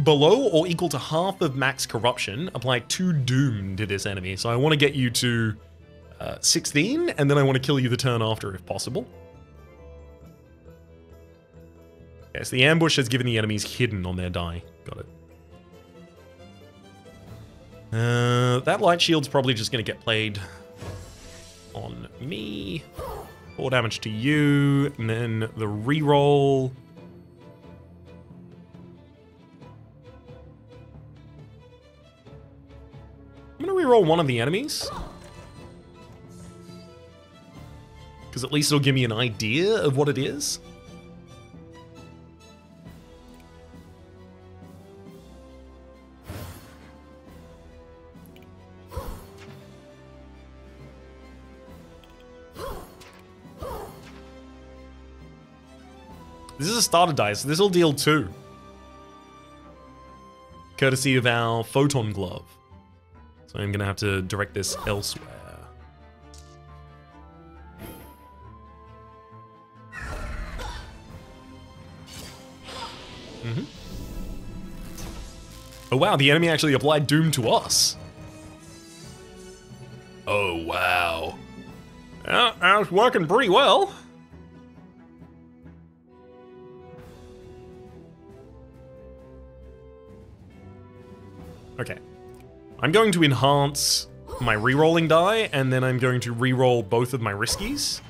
below or equal to half of max corruption, apply two doom to this enemy. So I want to get you to uh, sixteen, and then I want to kill you the turn after if possible. Yes, the ambush has given the enemies hidden on their die. Got it. Uh, that light shield's probably just going to get played on me. Four damage to you, and then the reroll. I'm going to reroll one of the enemies. Because at least it'll give me an idea of what it is. This is a starter die, so this will deal two. Courtesy of our Photon Glove. So I'm going to have to direct this elsewhere. Mm-hmm. Oh wow, the enemy actually applied Doom to us. Oh wow. Well, that was working pretty well. Okay. I'm going to enhance my re-rolling die, and then I'm going to re-roll both of my riskies.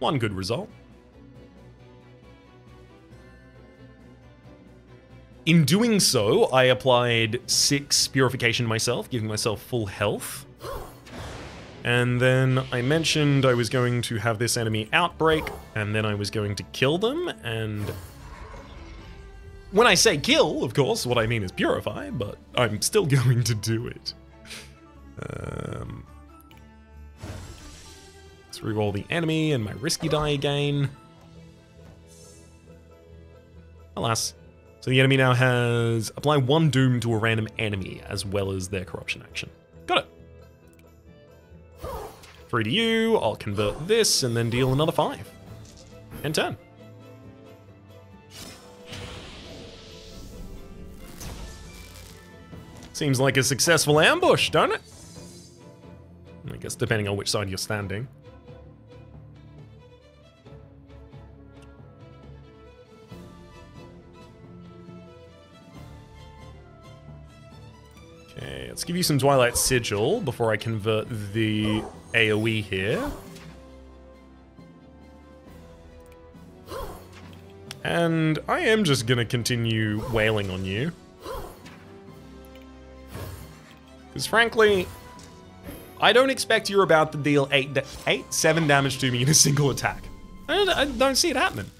One good result. In doing so, I applied six purification to myself, giving myself full health. And then I mentioned I was going to have this enemy outbreak, and then I was going to kill them, and... when I say kill, of course, what I mean is purify, but I'm still going to do it. Um, let's reroll the enemy and my risky die again. Alas. So the enemy now has apply one doom to a random enemy as well as their corruption action. Got it. Three to you, I'll convert this and then deal another five. And turn. Seems like a successful ambush, don't it? I guess depending on which side you're standing. Okay, let's give you some Twilight Sigil before I convert the AoE here. And I am just gonna continue wailing on you. Because frankly, I don't expect you're about to deal eight, da eight, seven damage to me in a single attack. I don't, I don't see it happening.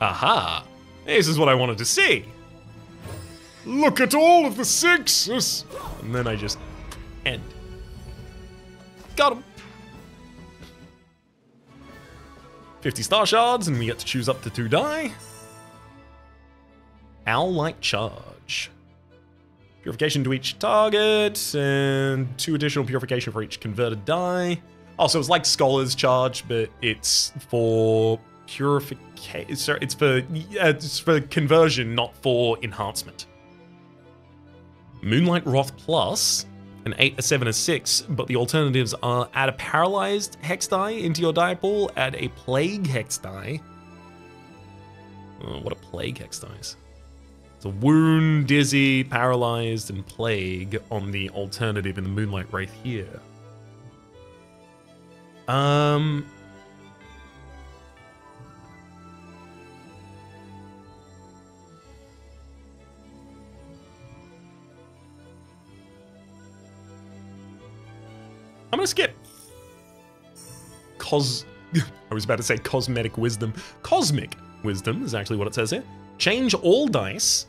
Aha! This is what I wanted to see. Look at all of the sixes, and then I just end. Got him. fifty star shards, and we get to choose up to two die. Owl-like charge. Purification to each target, and two additional purification for each converted die. Oh, so it's like Scholar's Charge, but it's for purification. Sorry, it's for it's for conversion, not for enhancement. Moonlight Wrath plus. An eight, a seven, a six, but the alternatives are add a paralyzed hex die into your die pool, add a plague hex die. Oh, what a plague hex dies. It's a wound, dizzy, paralyzed, and plague on the alternative in the Moonlight Wraith here. Um. I'm gonna skip Cos... I was about to say Cosmetic Wisdom. Cosmic Wisdom is actually what it says here. Change all dice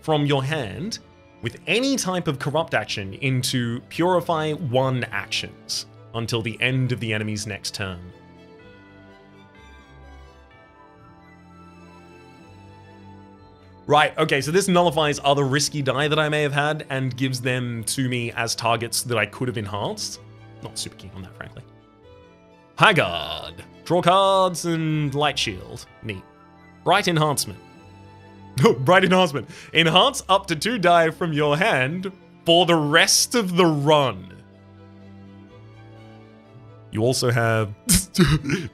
from your hand with any type of corrupt action into Purify one actions until the end of the enemy's next turn. Right, okay, so this nullifies other risky die that I may have had and gives them to me as targets that I could have enhanced. Not super keen on that, frankly. Haggard. Draw cards and Light Shield. Neat. Bright Enhancement. Oh, Bright Enhancement. Enhance up to two die from your hand for the rest of the run. You also have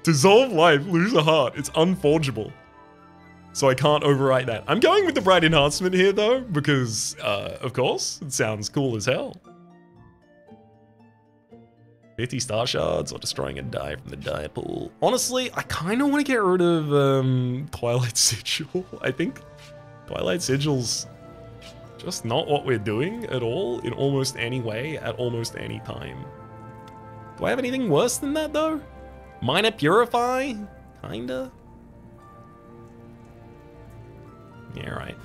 Dissolve Life, Lose a Heart. It's unforgeable. So I can't overwrite that. I'm going with the Bright Enhancement here, though, because, uh, of course, it sounds cool as hell. fifty star shards or destroying a die from the die pool. Honestly, I kind of want to get rid of um, Twilight Sigil. I think Twilight Sigil's just not what we're doing at all, in almost any way, at almost any time. Do I have anything worse than that, though? Minor Purify? Kinda? Yeah, right.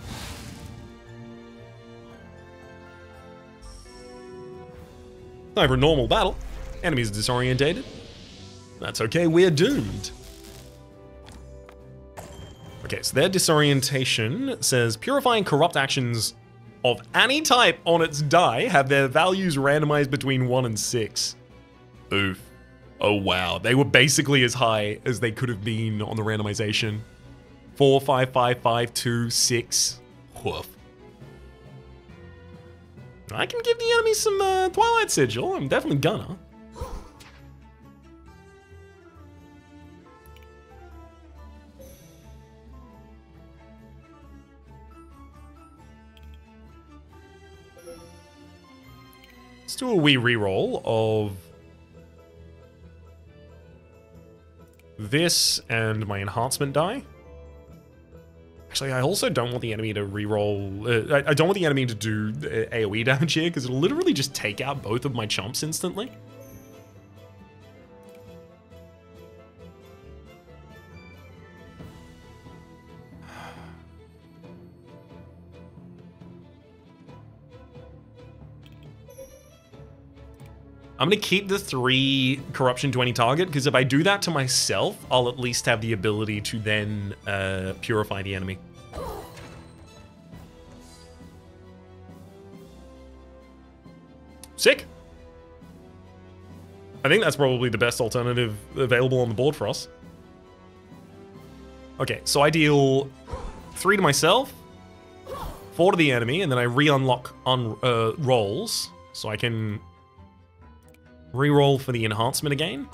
Over normal battle, enemies are disorientated. That's okay, we're doomed. Okay, so their disorientation says purifying corrupt actions of any type on its die have their values randomized between one and six. Oof. Oh wow, they were basically as high as they could have been on the randomization. Four, five, five, five, two, six. Woof. I can give the enemy some uh, Twilight Sigil. I'm definitely gonna. Let's do a wee reroll of this and my enhancement die. Actually, I also don't want the enemy to reroll. Uh, I, I don't want the enemy to do uh, AoE damage here because it'll literally just take out both of my chumps instantly. I'm gonna keep the three corruption to any target because if I do that to myself, I'll at least have the ability to then uh, purify the enemy. Sick. I think that's probably the best alternative available on the board for us. Okay, so I deal three to myself, four to the enemy, and then I re-unlock on uh, rolls so I can reroll for the enhancement again.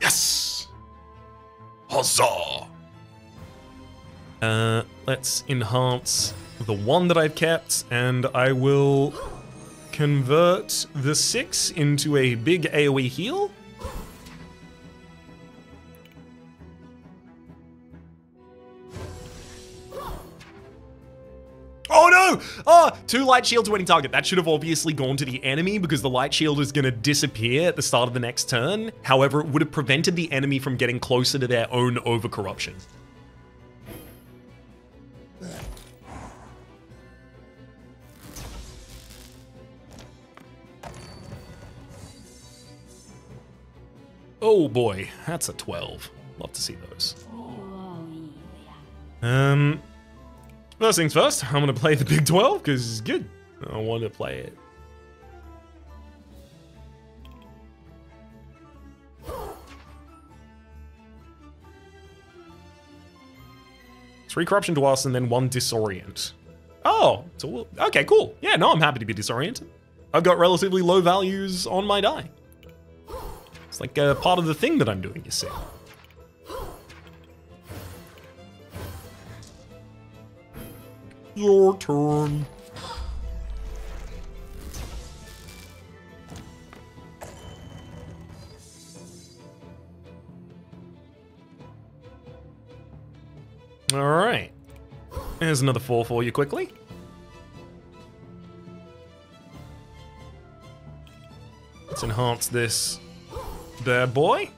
Yes! Huzzah! Uh, let's enhance the one that I've kept, and I will convert the six into a big AoE heal. Oh, two light shield to any target. That should have obviously gone to the enemy because the light shield is going to disappear at the start of the next turn. However, it would have prevented the enemy from getting closer to their own overcorruption. Oh boy, that's a twelve. Love to see those. Um... First things first, I'm going to play the Big twelve because it's good. I want to play it. Three corruption to us and then one disorient. Oh, so okay, cool. Yeah, no, I'm happy to be disoriented. I've got relatively low values on my die. It's like uh, part of the thing that I'm doing, you see. Your turn. All right. There's another four for you quickly. Let's enhance this bad boy.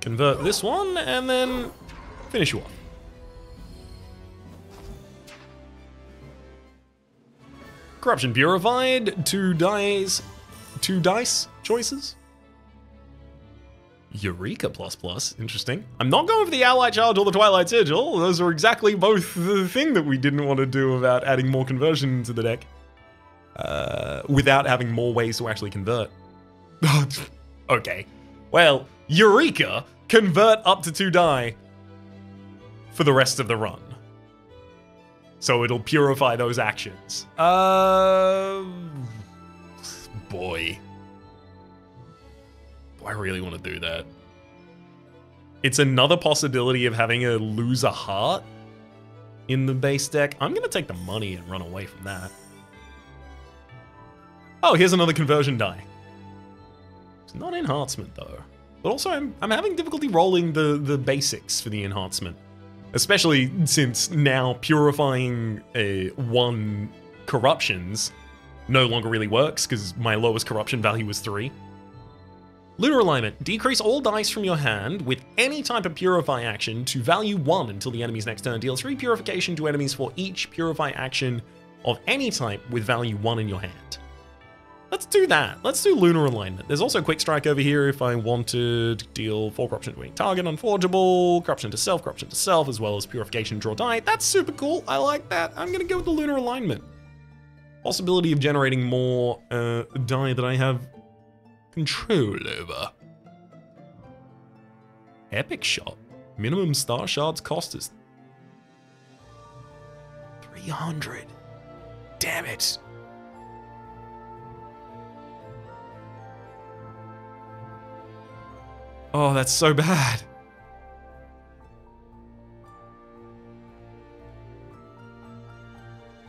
Convert this one and then finish you off. Corruption Purified, two dice, two dice choices. Eureka plus plus, interesting. I'm not going for the Outlight Charge or the Twilight Sigil. Those are exactly both the thing that we didn't want to do about adding more conversion to the deck. Uh, without having more ways to actually convert. Okay. Well, Eureka, convert up to two die for the rest of the run. So it'll purify those actions. Uh, boy. Do I really want to do that? It's another possibility of having a lose a heart in the base deck. I'm going to take the money and run away from that. Oh, here's another conversion die. It's not enhancement though. But also I'm, I'm having difficulty rolling the, the basics for the enhancement. Especially since now purifying a one corruptions no longer really works because my lowest corruption value was three. Lunar Alignment. Decrease all dice from your hand with any type of Purify action to value one until the enemy's next turn. Deal three purification to enemies for each Purify action of any type with value one in your hand. Let's do that. Let's do Lunar Alignment. There's also Quick Strike over here if I wanted. Deal four corruption to any target, unforgeable, corruption to self, corruption to self, as well as purification, draw die. That's super cool. I like that. I'm going to go with the Lunar Alignment. Possibility of generating more uh, die that I have control over. Epic Shot. Minimum Star Shards cost is three hundred. Damn it. Oh, that's so bad.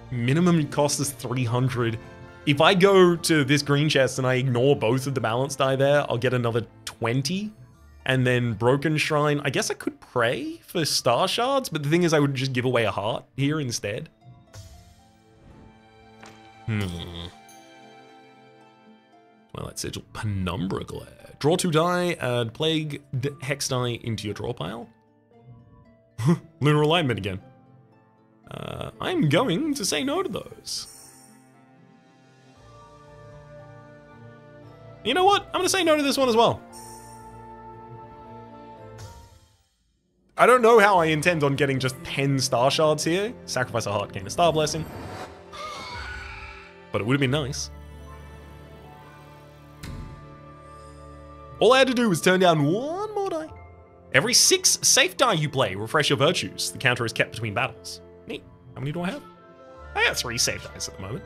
Minimum cost is three hundred. If I go to this green chest and I ignore both of the balance die there, I'll get another twenty. And then Broken Shrine. I guess I could pray for Star Shards, but the thing is I would just give away a heart here instead. Hmm. Well, that's Sigil. Penumbra Glare. Draw two die, add Plague Hex die into your draw pile. Lunar Alignment again. Uh, I'm going to say no to those. You know what? I'm going to say no to this one as well. I don't know how I intend on getting just ten Star Shards here. Sacrifice a heart, gain a Star Blessing. But it would have been nice. All I had to do was turn down one more die. Every six Sayf die you play, refresh your virtues. The counter is kept between battles. Neat. How many do I have? I have three Sayf dice at the moment.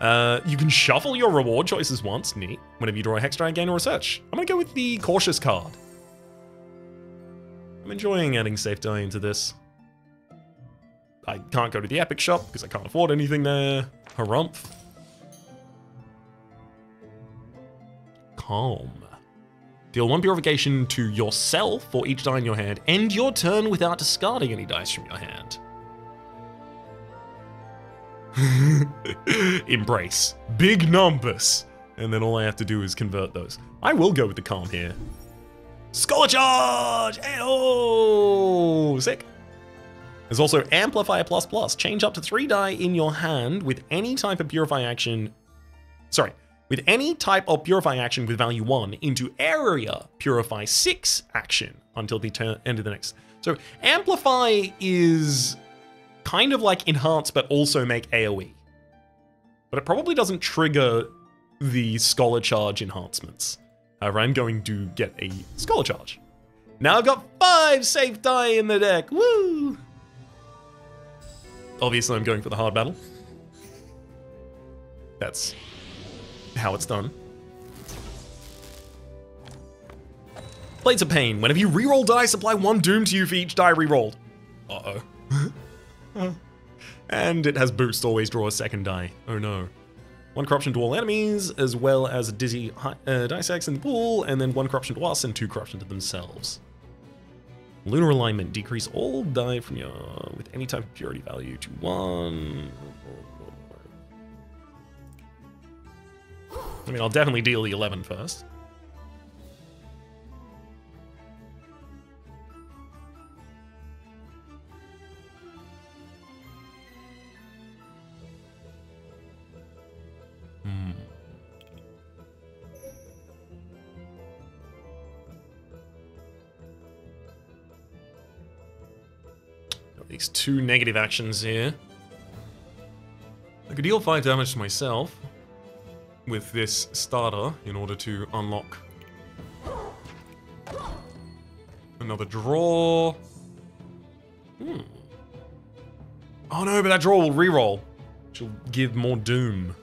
Uh, you can shuffle your reward choices once. Neat. Whenever you draw a hex die, gain a research. I'm gonna go with the cautious card. I'm enjoying adding Sayf die into this. I can't go to the epic shop because I can't afford anything there. Harumph. Calm. Deal one purification to yourself for each die in your hand. End your turn without discarding any dice from your hand. Embrace. Big numbers. And then all I have to do is convert those. I will go with the Calm here. Scholar Charge! Oh, sick. There's also Amplifier plus plus. Change up to three die in your hand with any type of purify action. Sorry. With any type of Purify action with value one into area Purify six action until the turn, end of the next. So Amplify is kind of like Enhance, but also make AoE. But it probably doesn't trigger the Scholar Charge enhancements. However, I'm going to get a Scholar Charge. Now I've got five Sayf die in the deck, woo! Obviously I'm going for the hard battle. That's how it's done. Blades of Pain. Whenever you reroll dice, apply one doom to you for each die rerolled. Uh-oh. uh. And it has boost, always draw a second die. Oh no. One corruption to all enemies, as well as a dizzy uh, dice X in the pool, and then one corruption to us and two corruption to themselves. Lunar Alignment. Decrease all die from your with any type of purity value to one. I mean, I'll definitely deal the eleven first. Takes two negative actions here. I could deal five damage to myself with this starter in order to unlock another draw. Hmm. Oh no, but that draw will reroll, which will give more doom.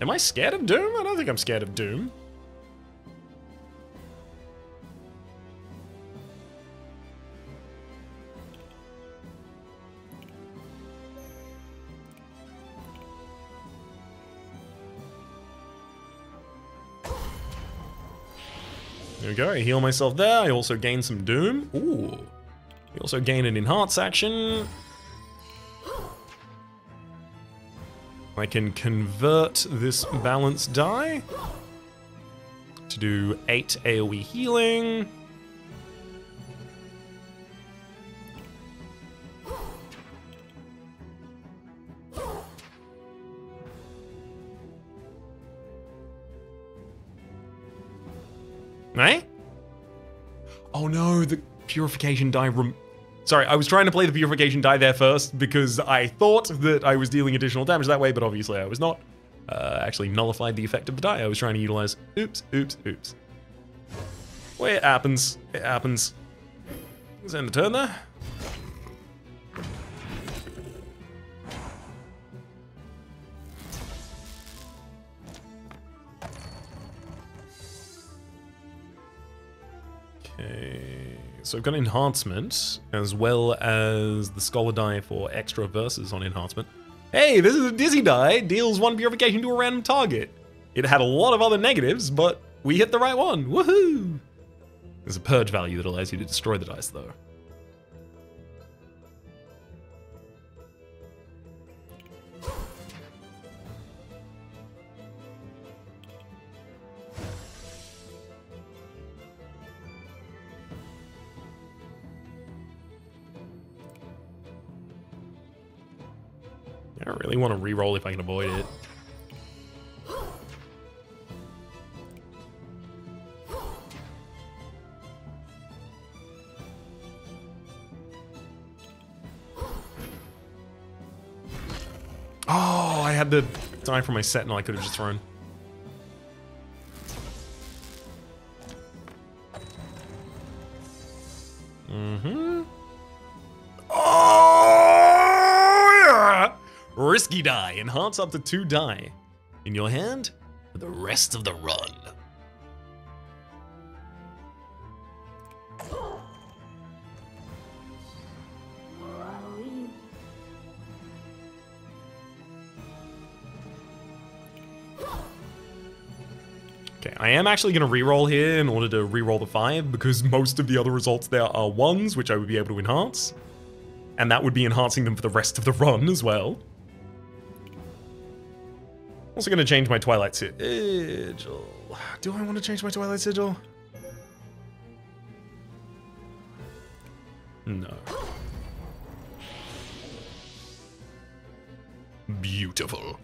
Am I scared of Doom? I don't think I'm scared of Doom. There we go, I heal myself there. I also gain some Doom. Ooh. I also gain an Enhance action. I can convert this balance die to do eight AoE healing. Eh? Oh no, the purification die rem- Sorry, I was trying to play the purification die there first because I thought that I was dealing additional damage that way, but obviously I was not. Uh, actually nullified the effect of the die I was trying to utilize. Oops, oops, oops. Well, it happens. It happens. Let's end the turn there. So I've got enhancement, as well as the Scholar die for extra verses on enhancement. Hey, this is a Dizzy die, deals one purification to a random target. It had a lot of other negatives, but we hit the right one, woohoo! There's a purge value that allows you to destroy the dice though. I don't really want to reroll if I can avoid it. Oh, I had the die from my Sentinel I could have just thrown. Mm-hmm. Risky die. Enhance up to two die in your hand for the rest of the run. Okay, I am actually going to reroll here in order to reroll the five because most of the other results there are ones, which I would be able to enhance. And that would be enhancing them for the rest of the run as well. Also going to change my Twilight Sigil. Do I want to change my Twilight Sigil? No. Beautiful.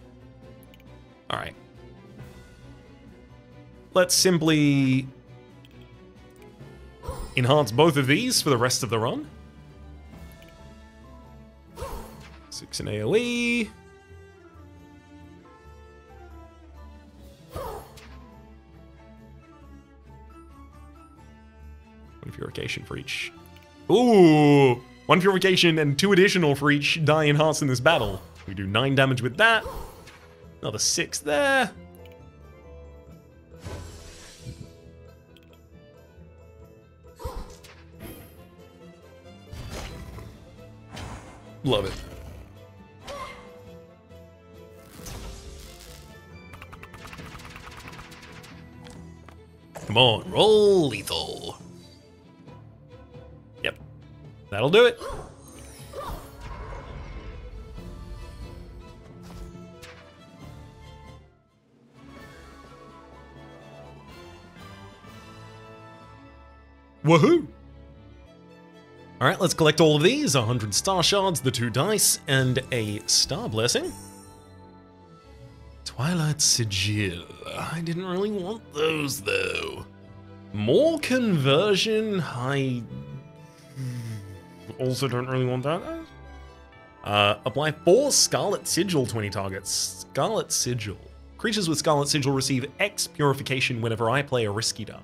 All right. Let's simply enhance both of these for the rest of the run. Six in AoE. Purification for each. Ooh! One purification and two additional for each die enhanced in this battle. We do nine damage with that. Another six there. Love it. Come on, roll lethal. That'll do it. Woohoo! Alright, let's collect all of these. one hundred star shards, the two dice, and a star blessing. Twilight Sigil. I didn't really want those though. More conversion? I also don't really want that. Uh, apply four Scarlet Sigil twenty targets. Scarlet Sigil. Creatures with Scarlet Sigil receive X purification whenever I play a risky die.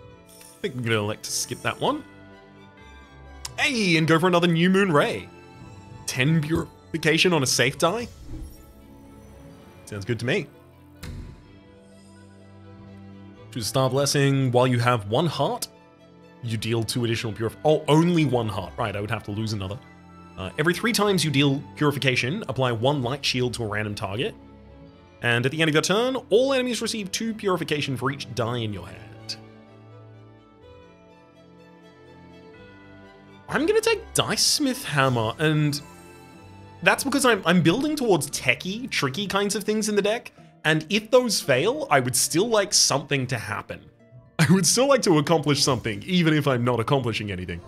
I think I'm going to elect to skip that one. Hey, and go for another New Moon Ray. ten purification on a safe die? Sounds good to me. Choose a Star Blessing. While you have one heart, you deal two additional purif- Oh, only one heart. Right, I would have to lose another. Uh, every three times you deal purification, apply one Light Shield to a random target. And at the end of your turn, all enemies receive two purification for each die in your hand. I'm gonna take Dice Smith Hammer, and that's because I'm, I'm building towards techie, tricky kinds of things in the deck, and if those fail, I would still like something to happen. I would still like to accomplish something, even if I'm not accomplishing anything.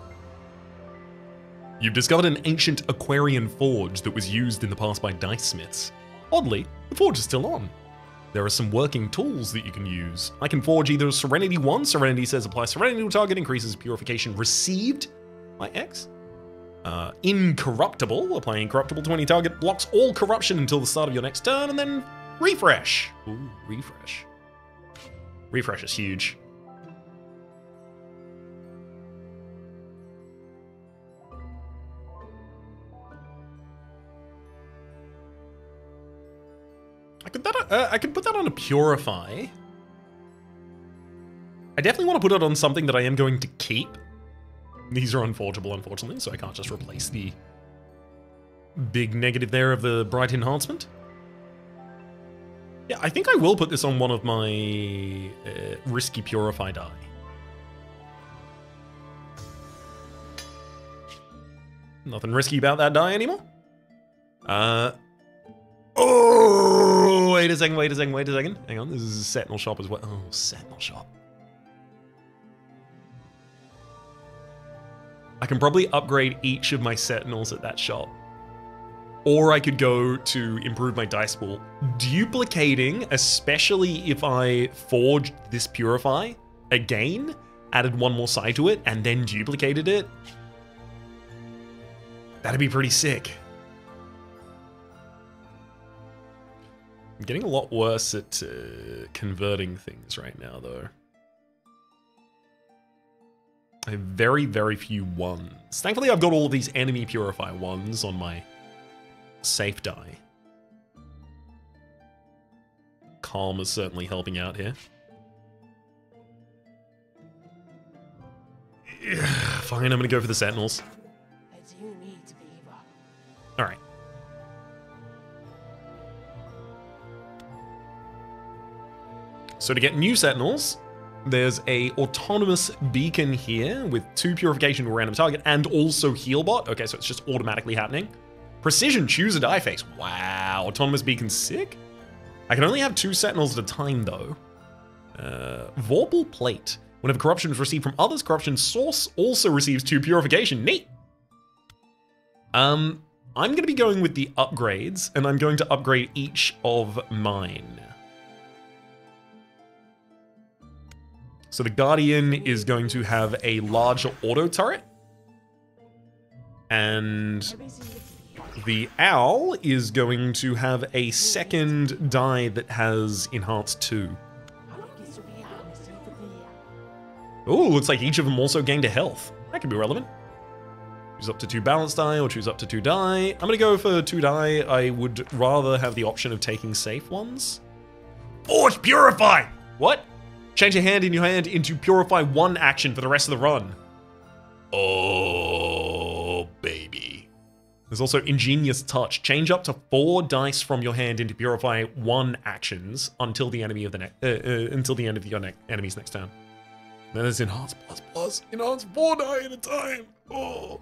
You've discovered an ancient Aquarian forge that was used in the past by dice smiths. Oddly, the forge is still on. There are some working tools that you can use. I can forge either Serenity one, Serenity says apply Serenity to target, increases purification received by X. Uh, incorruptible, apply Incorruptible to any target, blocks all corruption until the start of your next turn, and then refresh. Ooh, refresh. Refresh is huge. I could, that, uh, I could put that on a Purify. I definitely want to put it on something that I am going to keep. These are unforgeable, unfortunately, so I can't just replace the big negative there of the Bright Enhancement. Yeah, I think I will put this on one of my uh, risky Purify die. Nothing risky about that die anymore. Uh... Oh, wait a second, wait a second, wait a second. Hang on, this is a Sentinel Shop as well. Oh, Sentinel Shop. I can probably upgrade each of my Sentinels at that shop. Or I could go to improve my dice pool. Duplicating, especially if I forged this Purify again, added one more side to it, and then duplicated it. That'd be pretty sick. I'm getting a lot worse at uh, converting things right now, though. I have very, very few ones. Thankfully, I've got all of these enemy purify ones on my safe die. Calm is certainly helping out here. Fine, I'm gonna go for the Sentinels. All right. So to get new Sentinels, there's a autonomous beacon here with two purification to a random target and also Healbot. Okay, so it's just automatically happening. Precision, choose a die face. Wow, autonomous beacon, sick. I can only have two Sentinels at a time though. Uh, Vorpal Plate. Whenever corruption is received from others, corruption source also receives two purification. Neat. Um, I'm going to be going with the upgrades, and I'm going to upgrade each of mine. So the Guardian is going to have a larger auto turret. And the Owl is going to have a second die that has enhanced two. Ooh, looks like each of them also gained a health. That could be relevant. Choose up to two balance die or choose up to two die. I'm gonna go for two die. I would rather have the option of taking safe ones. Forge Purify! What? Change a hand in your hand into Purify one action for the rest of the run. Oh, baby. There's also Ingenious Touch. Change up to four dice from your hand into Purify one actions until the enemy of the next uh, uh, until the end of your ne enemy's next turn. Then there's Enhance Plus Plus. Enhance four die at a time. Oh.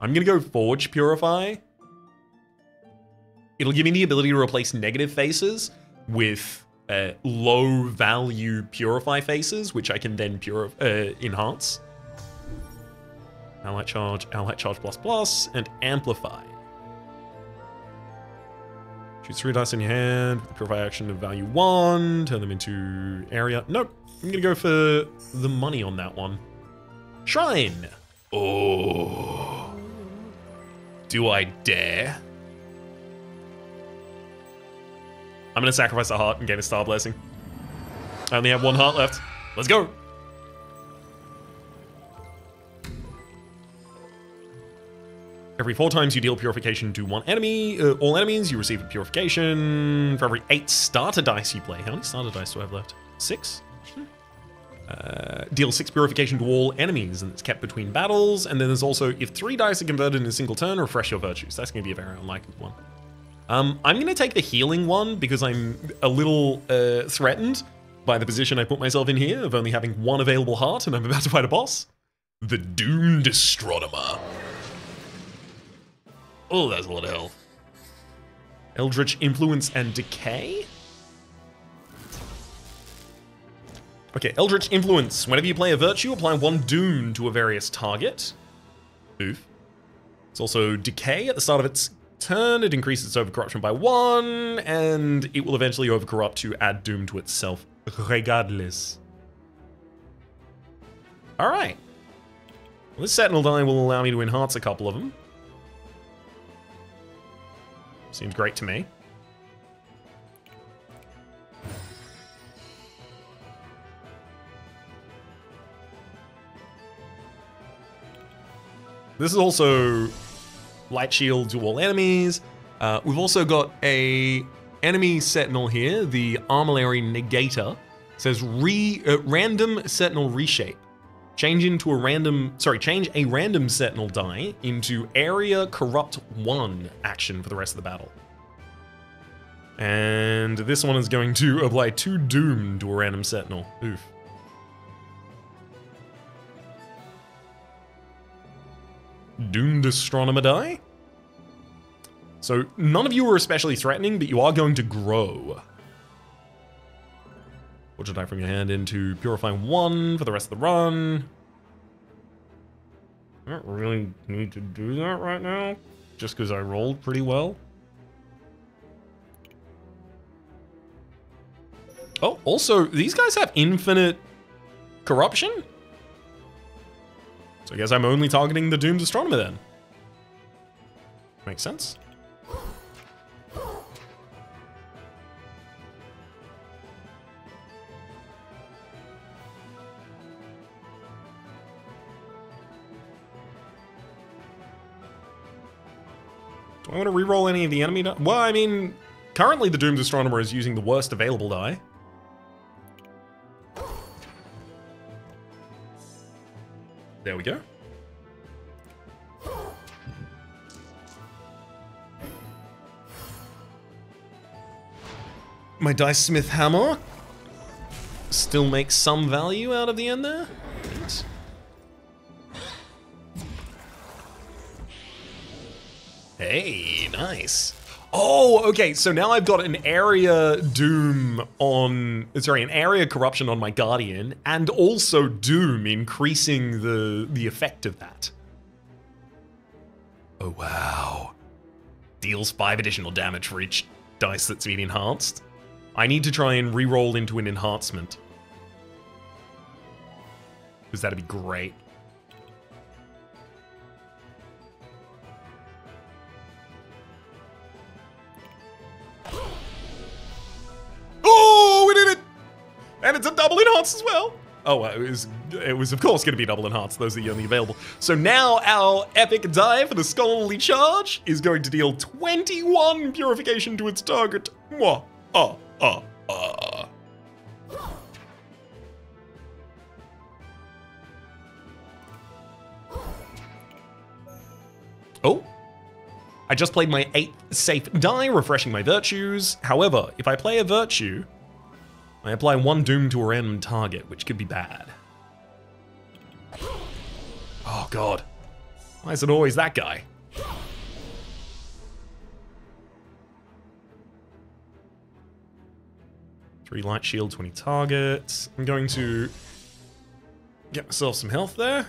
I'm gonna go Forge Purify. It'll give me the ability to replace negative faces with Uh, low-value Purify faces, which I can then purif uh, enhance. Ally Charge, Ally Charge plus plus, and Amplify. Choose three dice in your hand. Purify action of value one. Turn them into area. Nope. I'm gonna go for the money on that one. Shrine. Oh. Do I dare? I'm gonna sacrifice a heart and gain a star blessing. I only have one heart left. Let's go. Every four times you deal purification to one enemy, uh, all enemies, you receive a purification. For every eight starter dice you play. How many starter dice do I have left? Six? Uh, deal six purification to all enemies, and it's kept between battles. And then there's also, if three dice are converted in a single turn, refresh your virtues. That's going to be a very unlikely one. Um, I'm going to take the healing one because I'm a little uh, threatened by the position I put myself in here of only having one available heart, and I'm about to fight a boss. The Doomed Astronomer. Oh, that's a lot of health. Eldritch Influence and Decay? Okay, Eldritch Influence. Whenever you play a virtue, apply one doom to a various target. Oof. It's also Decay. At the start of its turn, it increases its overcorruption by one, and it will eventually overcorrupt to add doom to itself, regardless. Alright. Well, this Sentinel die will allow me to enhance a couple of them. Seems great to me. This is also Light Shield to all enemies. Uh, we've also got a enemy Sentinel here, the Armillary Negator. It says re uh, random Sentinel reshape. Change into a random, sorry, change a random Sentinel die into area corrupt one action for the rest of the battle. And this one is going to apply two doom to a random Sentinel. Oof. Doomed Astronomer die? So none of you are especially threatening, but you are going to grow. Put your die from your hand into Purify one for the rest of the run. I don't really need to do that right now, just because I rolled pretty well. Oh, also, these guys have infinite corruption? So I guess I'm only targeting the Doomed Astronomer then. Makes sense. Do I want to reroll any of the enemy die? Well, I mean, currently the Doomed Astronomer is using the worst available die. There we go. My die smith hammer still makes some value out of the end there. Right. Hey, nice. Oh, okay, so now I've got an area doom on, sorry, an area corruption on my guardian, and also doom increasing the, the effect of that. Oh, wow. Deals five additional damage for each dice that's been enhanced. I need to try and re-roll into an enhancement. Because that'd be great. And it's a double enhance as well. Oh, it was, it was of course going to be double enhance. Those are the only available. So now our epic die for the Scholarly Charge is going to deal twenty-one purification to its target. Mwah, ah, ah, ah. Oh. I just played my eighth safe die, refreshing my virtues. However, if I play a virtue, I apply one doom to a random target, which could be bad. Oh god. Why is it always that guy? Three light shield, twenty targets. I'm going to get myself some health there.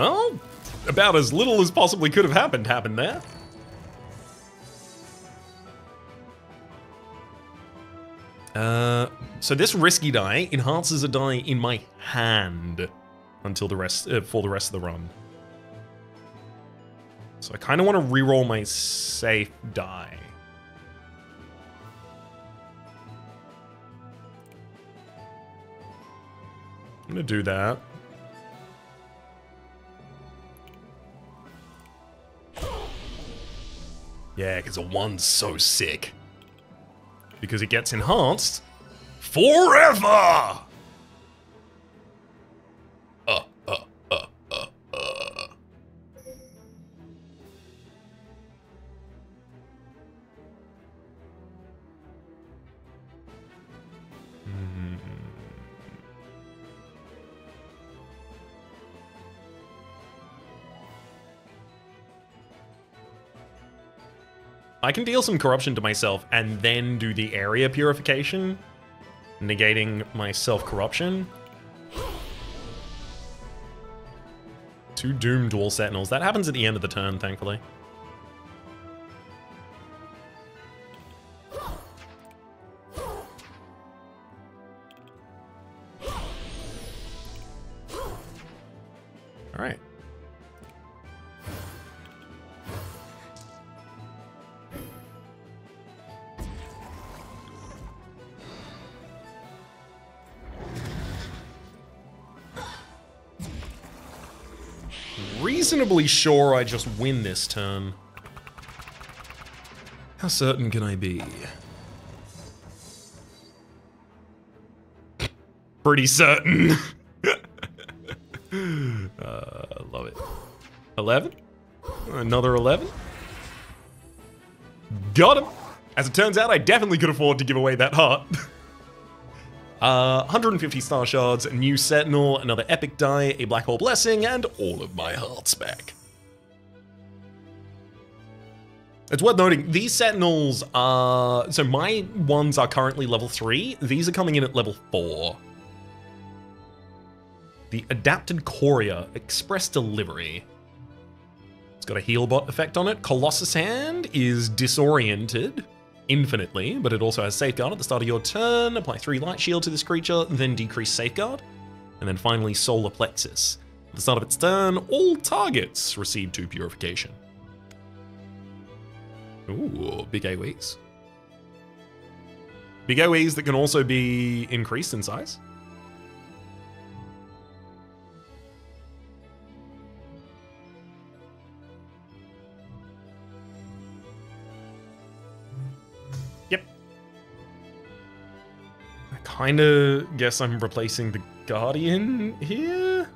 Well, about as little as possibly could have happened happened there. Uh, so this risky die enhances a die in my hand until the rest uh, for the rest of the run. So I kind of want to reroll my safe die. I'm gonna do that. Yeah, because a one's so sick. Because it gets enhanced forever! Uh, uh, uh, uh, uh. Mm. I can deal some corruption to myself and then do the area purification, negating my self-corruption. Two Doom Dual Sentinels. That happens at the end of the turn, thankfully. Alright. Reasonably sure I just win this turn. How certain can I be? Pretty certain. uh, love it. eleven? Another eleven? Got him! As it turns out, I definitely could afford to give away that heart. Uh, one hundred fifty star shards, a new sentinel, another epic die, a black hole blessing, and all of my hearts back. It's worth noting, these sentinels are... So my ones are currently level three, these are coming in at level four. The Adapted Coria, Express Delivery. It's got a heal bot effect on it. Colossus Hand is disoriented infinitely, but it also has Safeguard at the start of your turn. Apply three Light Shield to this creature, then decrease Safeguard. And then finally, Solar Plexus. At the start of its turn, all targets receive two Purification. Ooh, big AoEs. Big AoEs that can also be increased in size. Kinda guess I'm replacing the Guardian here?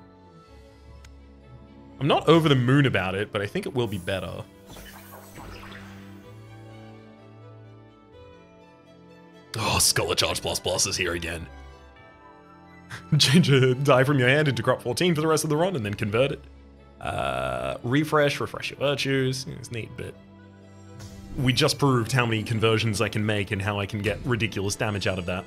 I'm not over the moon about it, but I think it will be better. Oh, Scholar Charge plus plus is here again. Change a die from your hand into crop fourteen for the rest of the run and then convert it. Uh, refresh, refresh your virtues. It's neat, but we just proved how many conversions I can make and how I can get ridiculous damage out of that.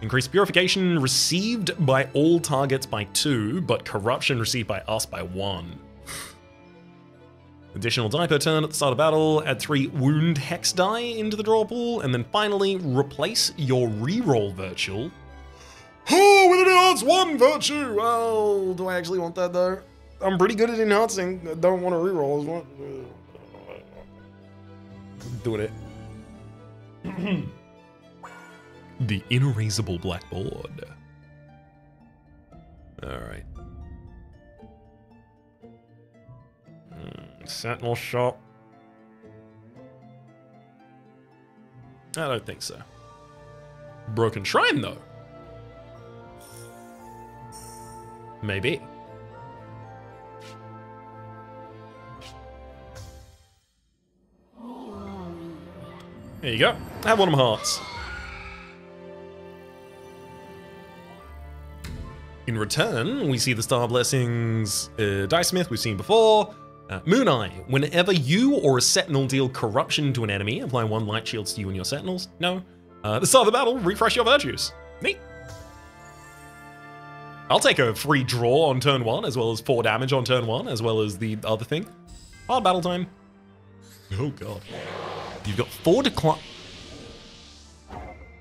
Increase purification received by all targets by two, but corruption received by us by one. Additional die per turn at the start of battle, add three wound hex die into the draw pool, and then finally replace your reroll virtue. Oh, with an enhanced one virtue! Well, do I actually want that though? I'm pretty good at enhancing, I don't want to reroll as well. Doing it. The inerasable blackboard. Alright. Mm, sentinel shop. I don't think so. Broken shrine, though. Maybe. There you go. Have one of my hearts. In return, we see the Star Blessings uh, Die Smith we've seen before. Uh, Moon Eye. Whenever you or a Sentinel deal corruption to an enemy, apply one Light Shield to you and your Sentinels. No. Uh, at the start of the battle, refresh your virtues. Neat. I'll take a free draw on turn one, as well as four damage on turn one, as well as the other thing. Hard battle time. Oh god. You've got four decline.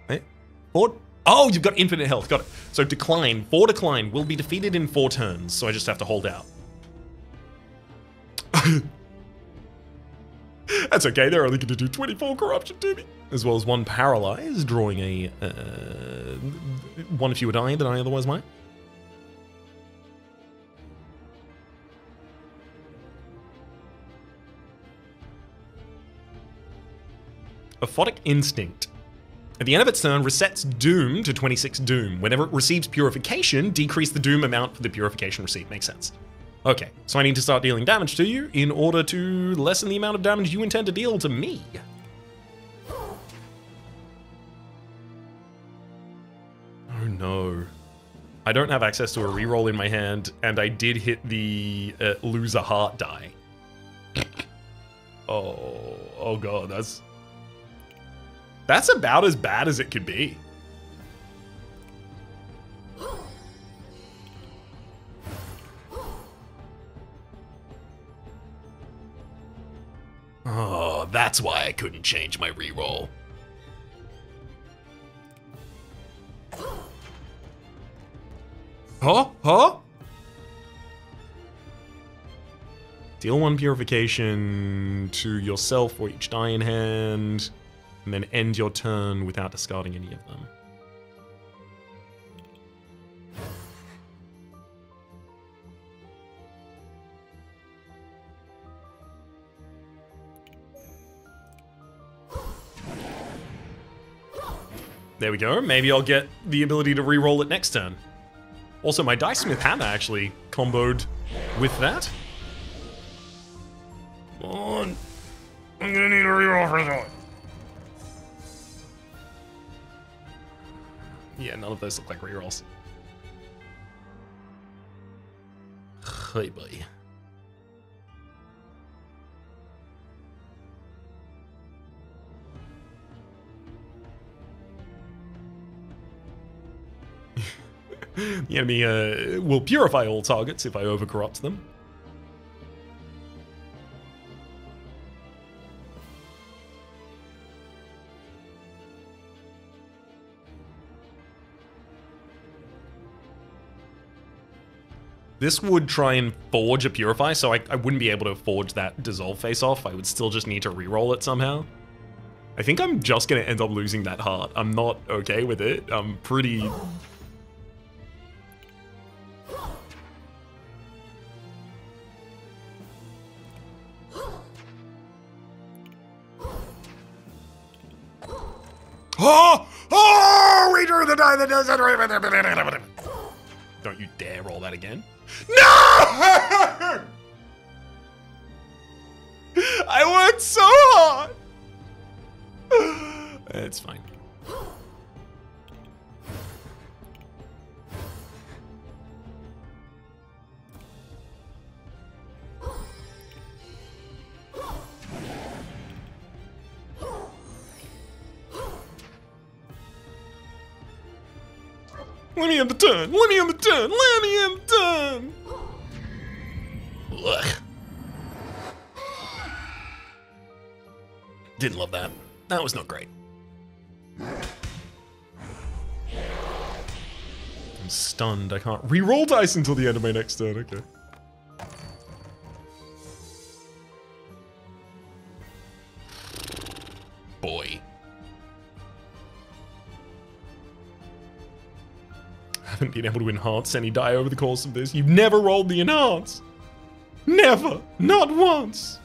Wait, four? Oh, you've got infinite health, got it. So decline, four decline, will be defeated in four turns, so I just have to hold out. That's okay, they're only gonna do twenty-four corruption to me. As well as one paralyzed, drawing a, uh, one if you would die than I otherwise might. Aphotic Instinct. At the end of its turn, resets Doom to twenty-six Doom. Whenever it receives Purification, decrease the Doom amount for the Purification received. Makes sense. Okay, so I need to start dealing damage to you in order to lessen the amount of damage you intend to deal to me. Oh no. I don't have access to a reroll in my hand, and I did hit the uh, lose a heart die. Oh, oh god, that's... That's about as bad as it could be. Oh, that's why I couldn't change my reroll. Huh? Huh? Deal one purification to yourself or each die in hand. And then end your turn without discarding any of them. There we go. Maybe I'll get the ability to re-roll it next turn. Also, my Dice Smith Hammer actually comboed with that. Come on. I'm gonna need a re-roll for that. Yeah, none of those look like rerolls. Hey, buddy. The enemy uh, will purify all targets if I overcorrupt them. This would try and forge a Purify, so I, I wouldn't be able to forge that Dissolve face off. I would still just need to reroll it somehow. I think I'm just gonna end up losing that heart. I'm not okay with it. I'm pretty... Oh! Oh! We drew the die that doesn't... Don't you dare roll that again. No! I worked so hard! It's fine. Let me end the turn! Let me end the turn! Let me end the turn! Ugh. Didn't love that. That was not great. I'm stunned. I can't re-roll dice until the end of my next turn. Okay. Boy. Haven't been able to enhance any die over the course of this. You've never rolled the enhance. Never. Not once.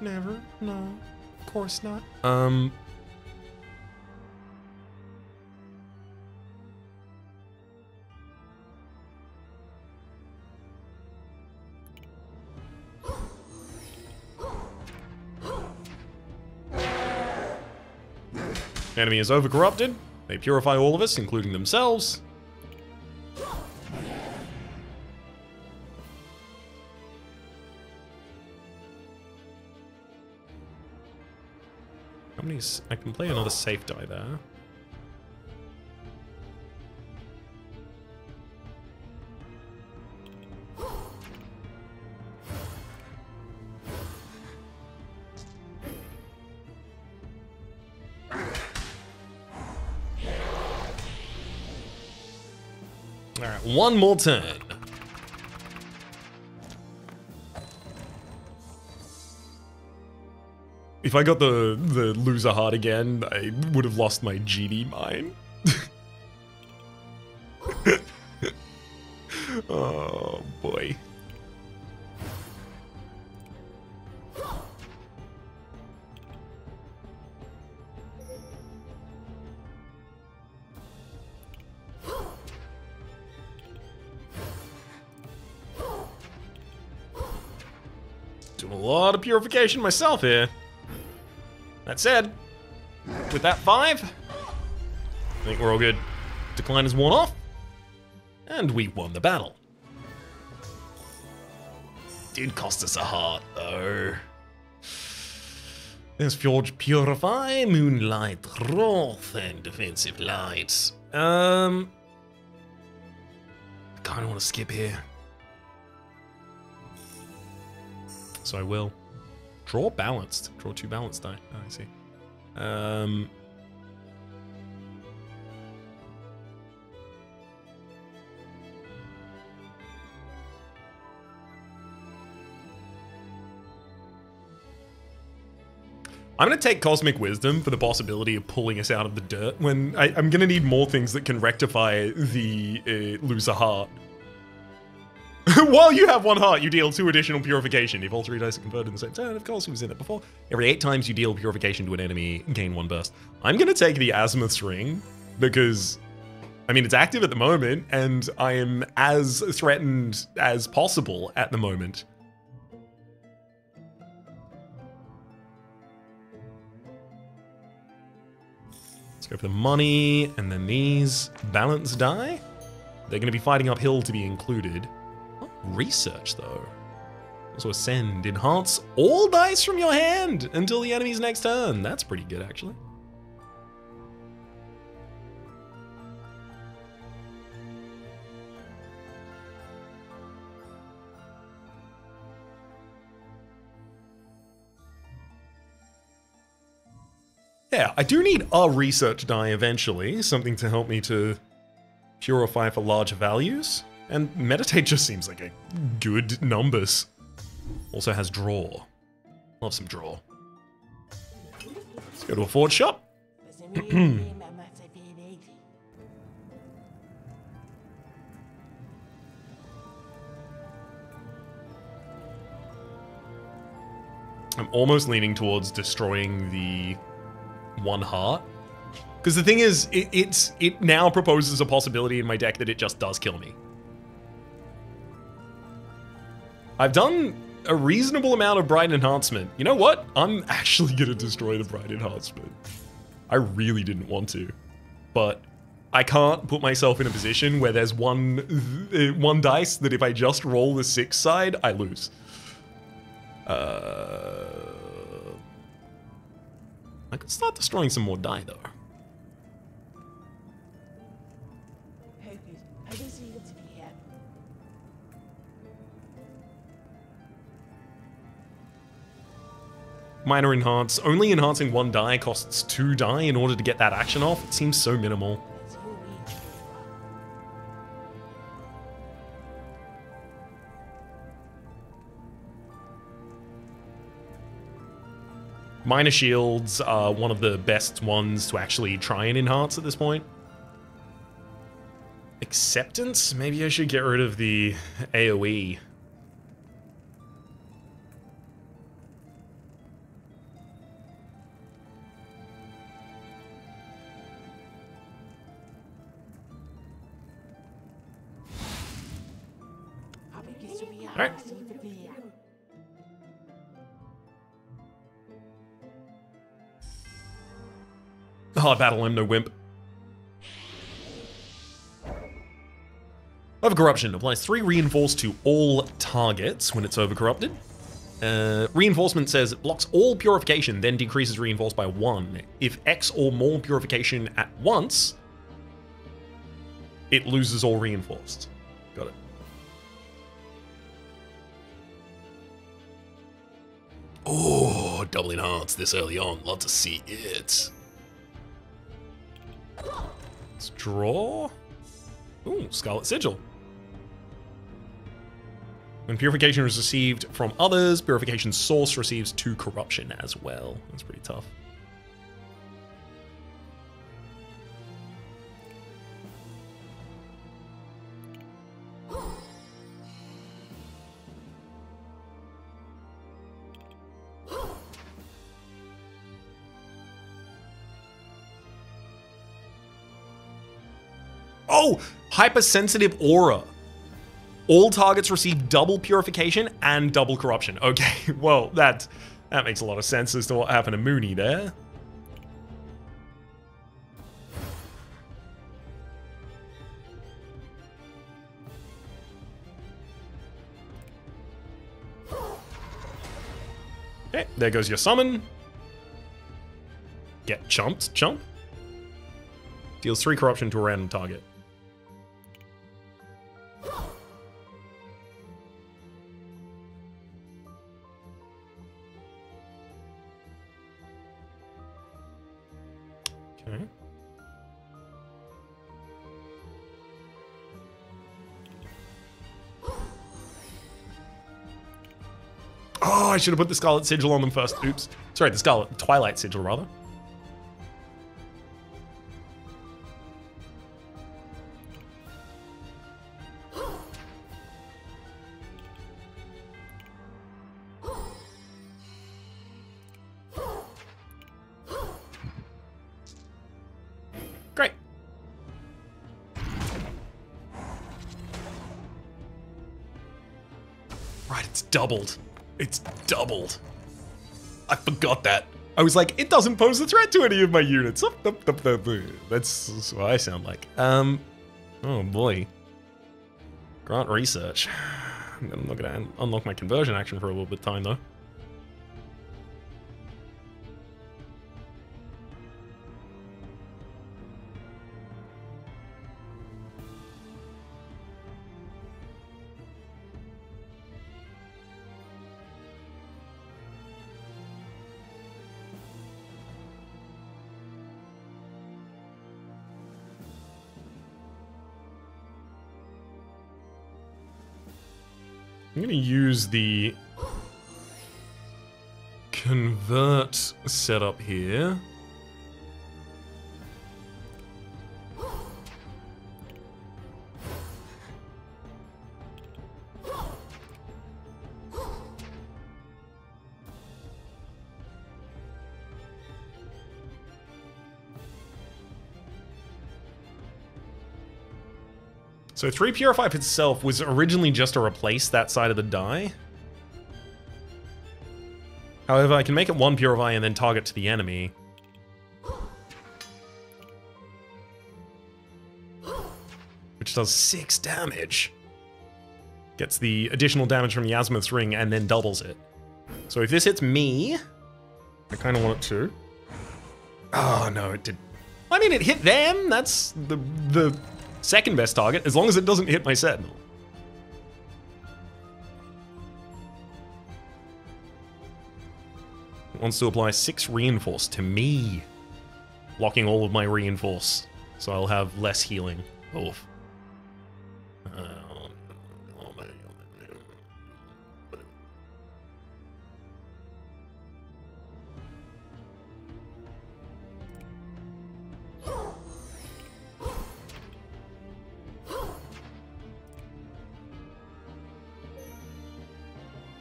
Never. No. Of course not. Um. Enemy is overcorrupted. They purify all of us, including themselves. I can play another safe die there. All right, one more turn. If I got the, the loser heart again, I would have lost my genie mine. Oh, boy. Doing a lot of purification myself here. That said, with that five, I think we're all good. Decline is worn off, and we won the battle. Did cost us a heart, though. There's Fjord Purify, Moonlight Wrath, and Defensive Light. Um, I kind of want to skip here. So I will. Draw balanced. Draw two balanced die. Oh, I see. Um, I'm going to take Cosmic Wisdom for the possibility of pulling us out of the dirt when I, I'm going to need more things that can rectify the uh, loser heart. While you have one heart, you deal two additional purification. If all three dice are converted in the same turn, of course, who was in it before? Every eight times you deal purification to an enemy, gain one burst. I'm going to take the Azimuth's Ring because, I mean, it's active at the moment, and I am as threatened as possible at the moment. Let's go for the money, and then these balance die. They're going to be fighting uphill to be included. Research, though. Also ascend, enhance all dice from your hand until the enemy's next turn. That's pretty good, actually. Yeah, I do need a research die eventually, something to help me to purify for larger values. And Meditate just seems like a good numbers. Also has draw. Love some draw. Let's go to a forge shop. I'm almost leaning towards destroying the one heart. Because the thing is, it, it's, it now proposes a possibility in my deck that it just does kill me. I've done a reasonable amount of Bright Enhancement. You know what? I'm actually going to destroy the Bright Enhancement. I really didn't want to, but I can't put myself in a position where there's one one dice that if I just roll the six side, I lose. Uh, I could start destroying some more die, though. Minor enhance. Only enhancing one die costs two die in order to get that action off. It seems so minimal. Minor shields are one of the best ones to actually try and enhance at this point. Acceptance? Maybe I should get rid of the AoE. All right. Oh, battle him, no wimp. Over Corruption applies three reinforce to all targets when it's over corrupted. Uh, reinforcement says it blocks all purification, then decreases reinforce by one. If X or more purification at once, it loses all reinforced. Got it. Oh, double enhance this early on. Love to see it. Let's draw. Ooh, Scarlet Sigil. When Purification is received from others, Purification Source receives two Corruption as well. That's pretty tough. Oh! Hypersensitive Aura. All targets receive double purification and double corruption. Okay, well, that, that makes a lot of sense as to what happened to Moonie there. Okay, there goes your summon. Get chumped, chump. Deals three corruption to a random target. Oh, I should have put the Scarlet Sigil on them first. Oops. Sorry, the Scarlet Twilight Sigil, rather. Great. Right, it's doubled. It's doubled. I forgot that. I was like, it doesn't pose a threat to any of my units. That's, that's what I sound like. Um, oh boy. Grant research. I'm not gonna unlock my conversion action for a little bit of time though. I'm gonna use the convert setup here. So three Purify itself was originally just to replace that side of the die. However, I can make it one Purify and then target to the enemy. Which does six damage. Gets the additional damage from the Azimuth's Ring and then doubles it. So if this hits me, I kind of want it to. Oh no, it did. I mean, it hit them, that's the... the second best target, as long as it doesn't hit my Sentinel. It wants to apply six Reinforce to me. Blocking all of my Reinforce, so I'll have less healing. Oof.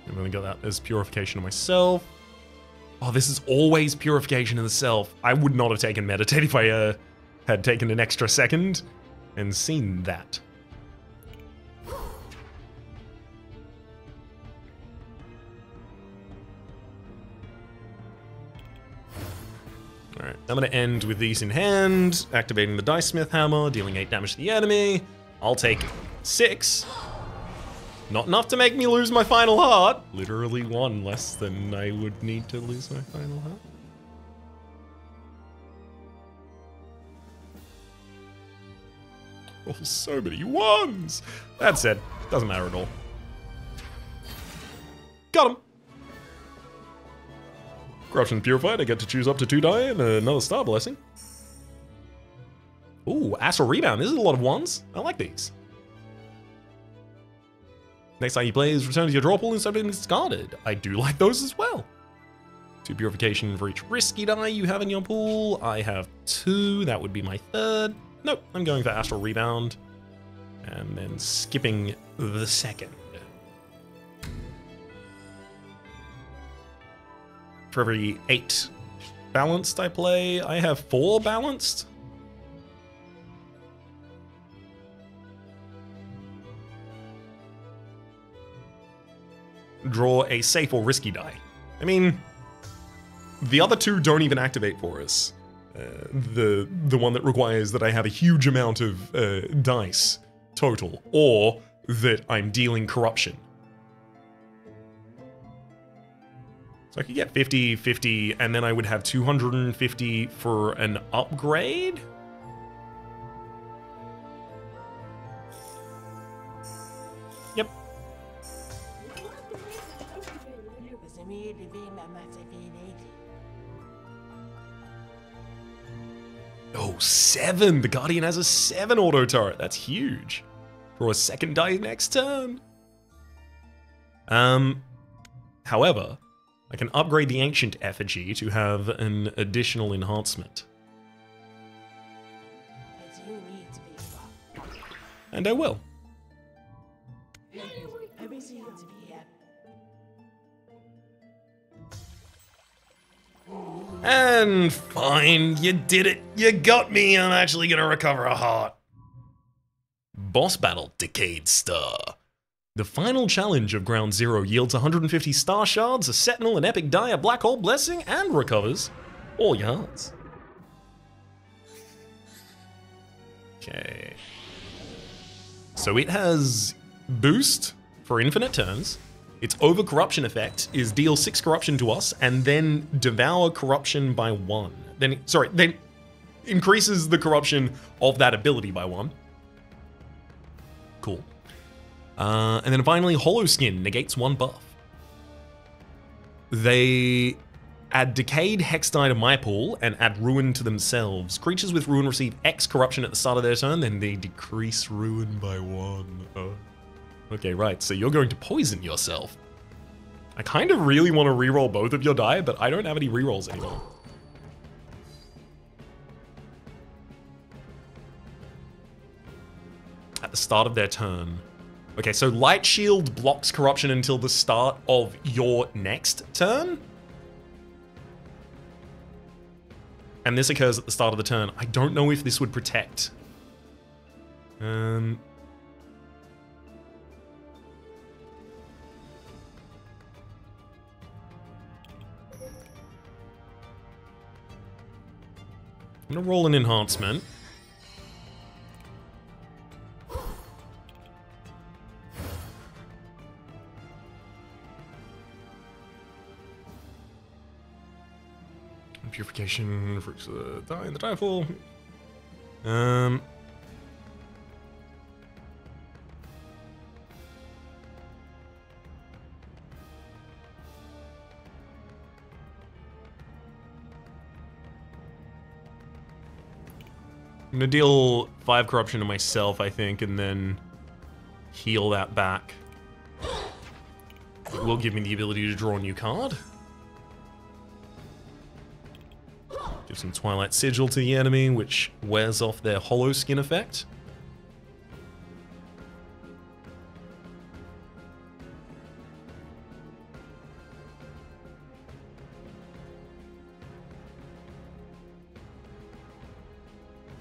I'm gonna get that as purification of myself. Oh, this is always purification of the self. I would not have taken Meditate if I uh, had taken an extra second and seen that. All right, I'm gonna end with these in hand, activating the Dice Smith Hammer, dealing eight damage to the enemy. I'll take six. Not enough to make me lose my final heart. Literally one less than I would need to lose my final heart. Oh, so many ones. That said, doesn't matter at all. Got him. Corruption Purified. I get to choose up to two die and another Star Blessing. Ooh, Astral Rebound. This is a lot of ones. I like these. Next time you play is return to your draw pool instead of being discarded. I do like those as well. Two purification for each risky die you have in your pool. I have two. That would be my third. Nope, I'm going for Astral Rebound. And then skipping the second. For every eight balanced I play, I have four balanced. Draw a safe or risky die. I mean, the other two don't even activate for us. Uh, the the one that requires that I have a huge amount of uh, dice total, or that I'm dealing corruption. So I could get fifty, fifty, and then I would have two hundred fifty for an upgrade? Yep. Oh, seven! The Guardian has a seven auto turret. That's huge. Draw a second die next turn. Um, however, I can upgrade the Ancient Effigy to have an additional enhancement. And I will. And fine, you did it. You got me. I'm actually gonna recover a heart. Boss battle, Decayed Star. The final challenge of Ground Zero yields one hundred fifty star shards, a sentinel, an epic die, a black hole blessing, and recovers all your hearts. Okay. So it has boost for infinite turns. Its over corruption effect is deal six corruption to us and then devour corruption by one. Then, sorry, then increases the corruption of that ability by one. Cool. Uh, and then finally, Hollow Skin negates one buff. They add Decayed Hex Die to my pool and add Ruin to themselves. Creatures with Ruin receive X corruption at the start of their turn, then they decrease Ruin by one. Oh. Okay, right, so you're going to poison yourself. I kind of really want to reroll both of your die, but I don't have any rerolls anymore. At the start of their turn. Okay, so Light Shield blocks corruption until the start of your next turn. And this occurs at the start of the turn. I don't know if this would protect. Um, I'm gonna roll an enhancement. Purification, fruits of the die in the die fall. Um, I'm gonna deal five corruption to myself, I think, and then heal that back. It will give me the ability to draw a new card. Give some Twilight Sigil to the enemy, which wears off their Hollow Skin effect.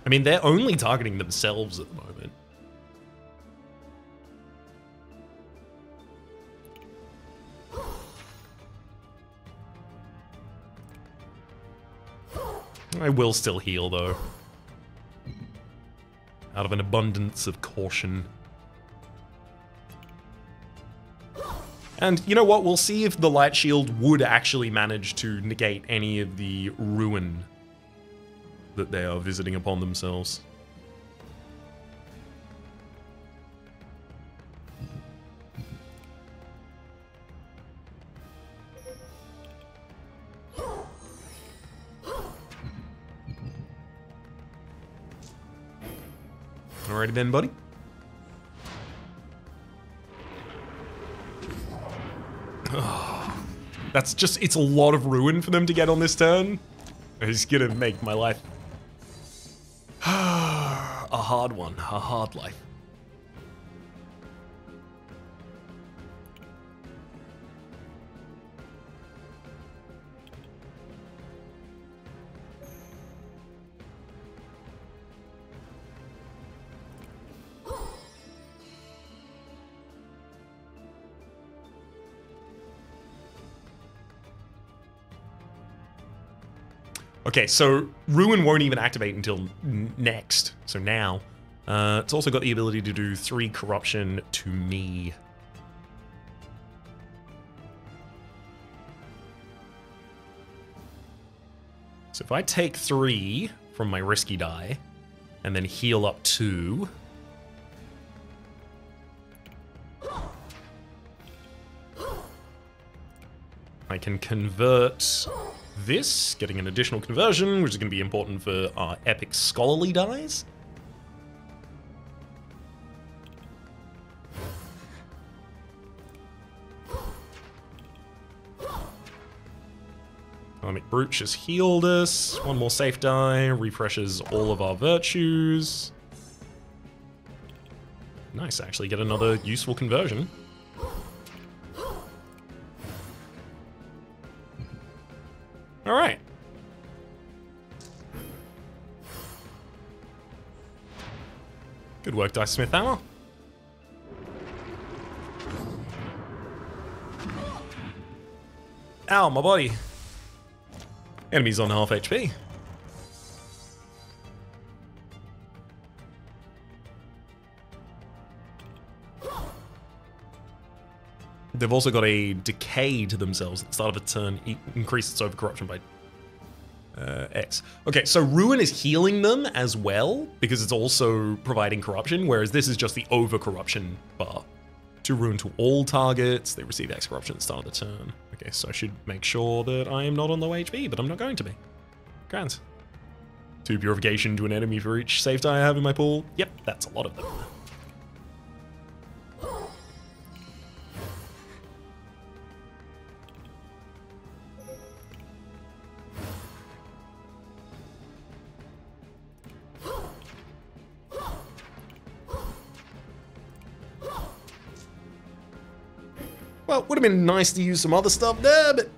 I mean, they're only targeting themselves at the moment. I will still heal, though. Out of an abundance of caution. And you know what? We'll see if the Light Shield would actually manage to negate any of the ruin that they are visiting upon themselves. Alrighty then, buddy. Oh, that's just, it's a lot of ruin for them to get on this turn. It's gonna make my life a hard one, a hard life. Okay, so Ruin won't even activate until next, so now. Uh, it's also got the ability to do three corruption to me. So if I take three from my risky die, and then heal up two... I can convert... this, getting an additional conversion, which is going to be important for our epic scholarly dies. Karmic Brooch has healed us. One more safe die, refreshes all of our virtues. Nice, actually, get another useful conversion. All right. Good work, Dice Smith Hammer. Ow, my body. Enemies on half H P. They've also got a decay to themselves at the start of a turn, increase its over corruption by uh, X. Okay, so Ruin is healing them as well, because it's also providing corruption, whereas this is just the over corruption bar. To Ruin to all targets, they receive X corruption at the start of the turn. Okay, so I should make sure that I am not on low H P, but I'm not going to be. Grand. Two purification to an enemy for each safe die I have in my pool. Yep, that's a lot of them. Well, would have been nice to use some other stuff there, but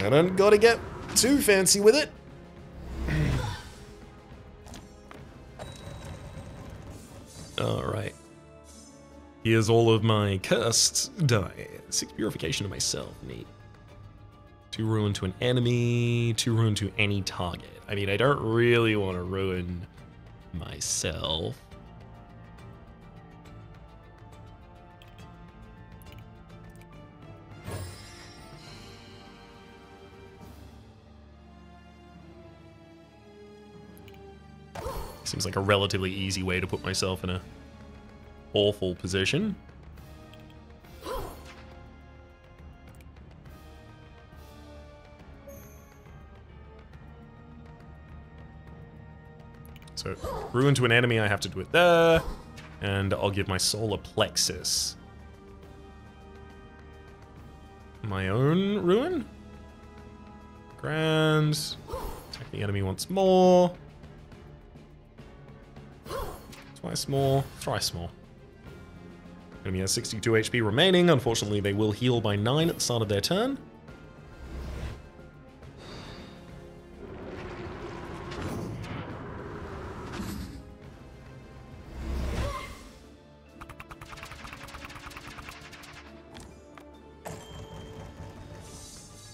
I don't gotta get too fancy with it. Alright. Here's all of my cursed die. Six purification to myself, neat. Two ruin to an enemy, two ruin to any target. I mean, I don't really want to ruin myself. Seems like a relatively easy way to put myself in a awful position. So, ruin to an enemy, I have to do it there. And I'll give my solar plexus. My own ruin? Grand. Attack the enemy once more. Twice more, thrice more. Enemy has sixty-two H P remaining. Unfortunately, they will heal by nine at the start of their turn.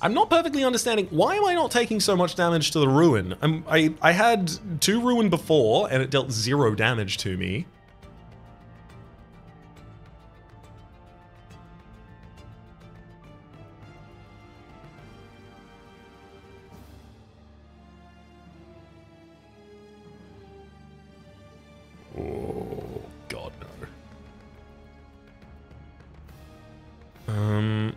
I'm not perfectly understanding, why am I not taking so much damage to the Ruin? I'm, I, I had two Ruin before, and it dealt zero damage to me. Oh, God, no. Um...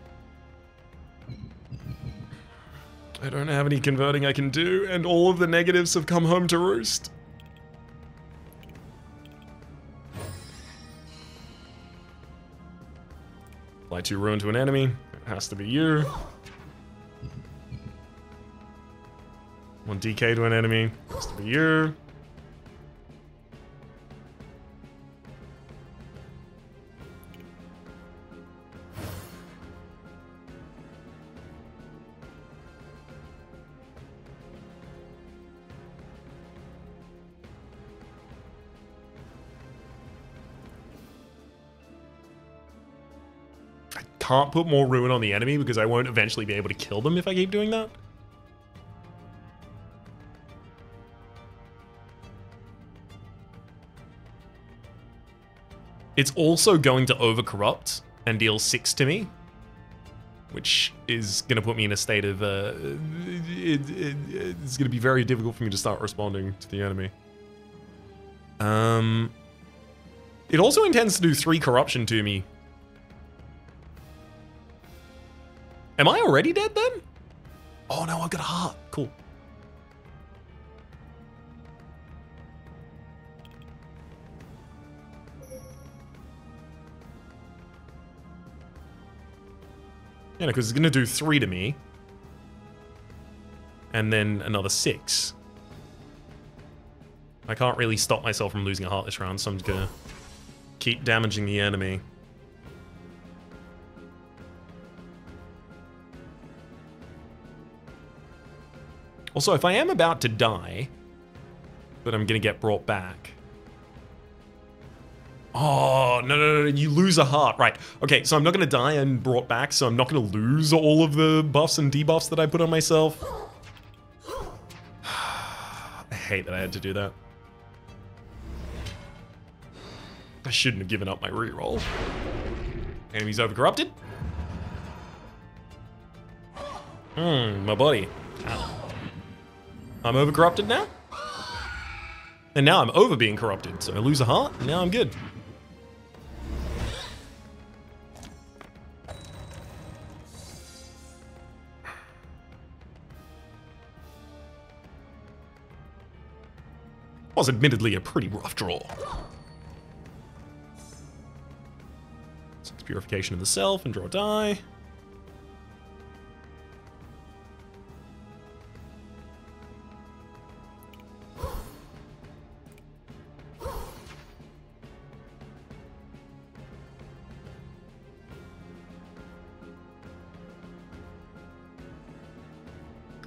I don't have any converting I can do, and all of the negatives have come home to roost. Add two ruin to an enemy. It has to be you. One D K to an enemy. It has to be you. Can't put more ruin on the enemy because I won't eventually be able to kill them if I keep doing that. It's also going to over-corrupt and deal six to me, which is going to put me in a state of... Uh, it, it, it's going to be very difficult for me to start responding to the enemy. Um, it also intends to do three corruption to me. Am I already dead then? Oh no, I got a heart. Cool. Yeah, because no, it's going to do three to me. And then another six. I can't really stop myself from losing a heart this round, so I'm just going to keep damaging the enemy. Also, if I am about to die, but I'm gonna get brought back. Oh, no, no, no, you lose a heart. Right, okay, so I'm not gonna die and brought back, so I'm not gonna lose all of the buffs and debuffs that I put on myself. I hate that I had to do that. I shouldn't have given up my reroll. Enemy's overcorrupted. Hmm, my body. Ow. I'm over corrupted now? And now I'm over being corrupted, so I lose a heart, and now I'm good. Was admittedly a pretty rough draw. So it's purification of the self and draw a die.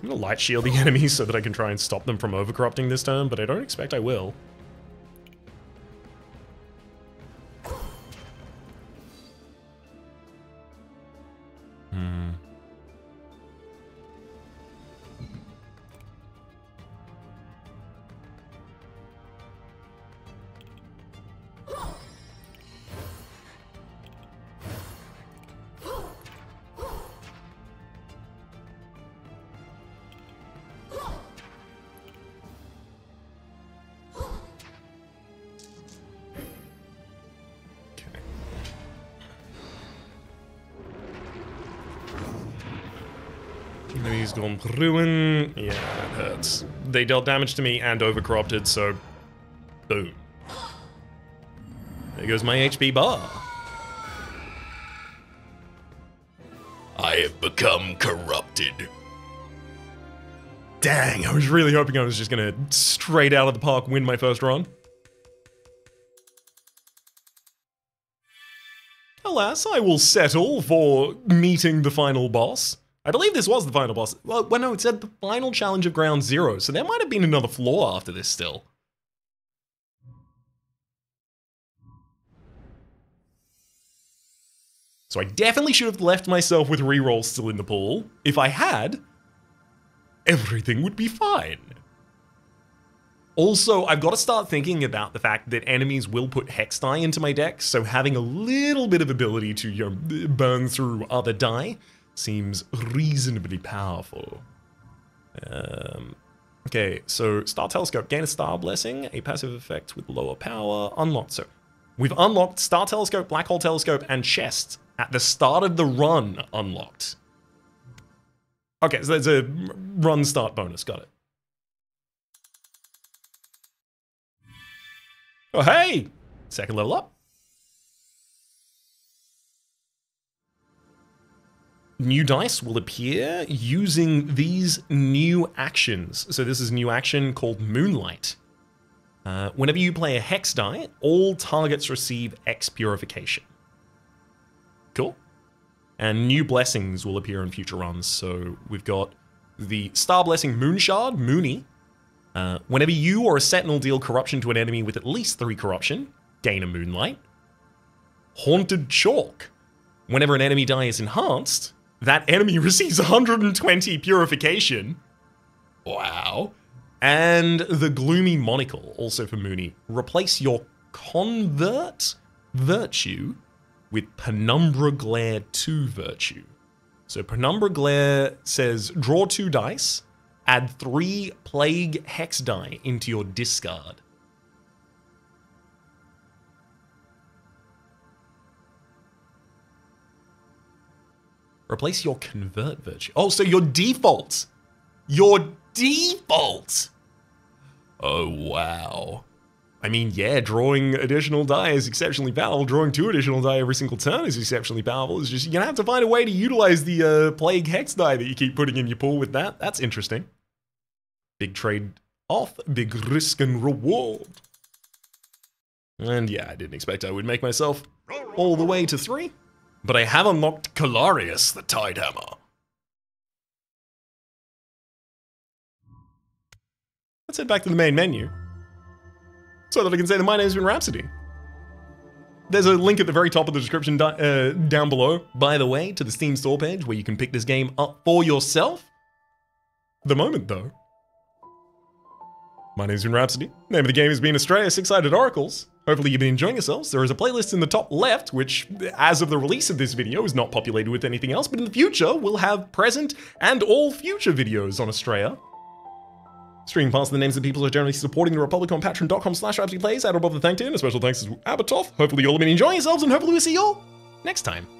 I'm gonna light shield the enemies so that I can try and stop them from overcorrupting this turn, but I don't expect I will. Hmm. Ruin. Yeah, that hurts. They dealt damage to me and overcorrupted, so boom. There goes my H P bar. I have become corrupted. Dang, I was really hoping I was just gonna straight out of the park win my first run. Alas, I will settle for meeting the final boss. I believe this was the final boss. Well, well, no, it said the final challenge of Ground Zero, so there might have been another floor after this still. So I definitely should have left myself with rerolls still in the pool. If I had, everything would be fine. Also, I've got to start thinking about the fact that enemies will put Hex Die into my deck, so having a little bit of ability to, you know, burn through other die seems reasonably powerful. Um, okay, so Star Telescope, gain a Star Blessing, a passive effect with lower power, unlocked. So we've unlocked Star Telescope, Black Hole Telescope, and Chest at the start of the run unlocked. Okay, so there's a run start bonus, got it. Oh hey, second level up. new dice will appear using these new actions. So this is a new action called Moonlight. Uh, whenever you play a hex die, all targets receive X purification. Cool. And new blessings will appear in future runs. So we've got the Star Blessing Moonshard, Moonie. Uh, whenever you or a Sentinel deal corruption to an enemy with at least three corruption, gain a Moonlight. Haunted Chalk. Whenever an enemy die is enhanced, that enemy receives one hundred twenty purification. Wow. And the Gloomy Monocle, also for Moonie. Replace your Convert Virtue with Penumbra Glare two Virtue. So Penumbra Glare says draw two dice, add three Plague Hex die into your discard. Replace your Convert Virtue. Oh, so your default. Your default. Oh, wow. I mean, yeah, drawing additional die is exceptionally powerful. Drawing two additional die every single turn is exceptionally powerful. It's just, you're gonna have to find a way to utilize the uh, Plague Hex die that you keep putting in your pool with that. That's interesting. Big trade off, big risk and reward. And yeah, I didn't expect I would make myself all the way to three. But I have unlocked Calarius the Tidehammer. Let's head back to the main menu, so that I can say that my name's been Rhapsody. There's a link at the very top of the description uh, down below, by the way, to the Steam store page where you can pick this game up for yourself. The moment, though. My name's been Rhapsody. Name of the game has been Astrea: Six-Sided Oracles. Hopefully you've been enjoying yourselves. There is a playlist in the top left, which, as of the release of this video, is not populated with anything else, but in the future, we'll have present and all future videos on Astrea. Streaming past the names of people who are generally supporting the Republic on patreon.com slash rhapsodyplays. Add above the thank tin. A special thanks to Abatoff. Hopefully you'll have been enjoying yourselves, and hopefully we'll see you all next time.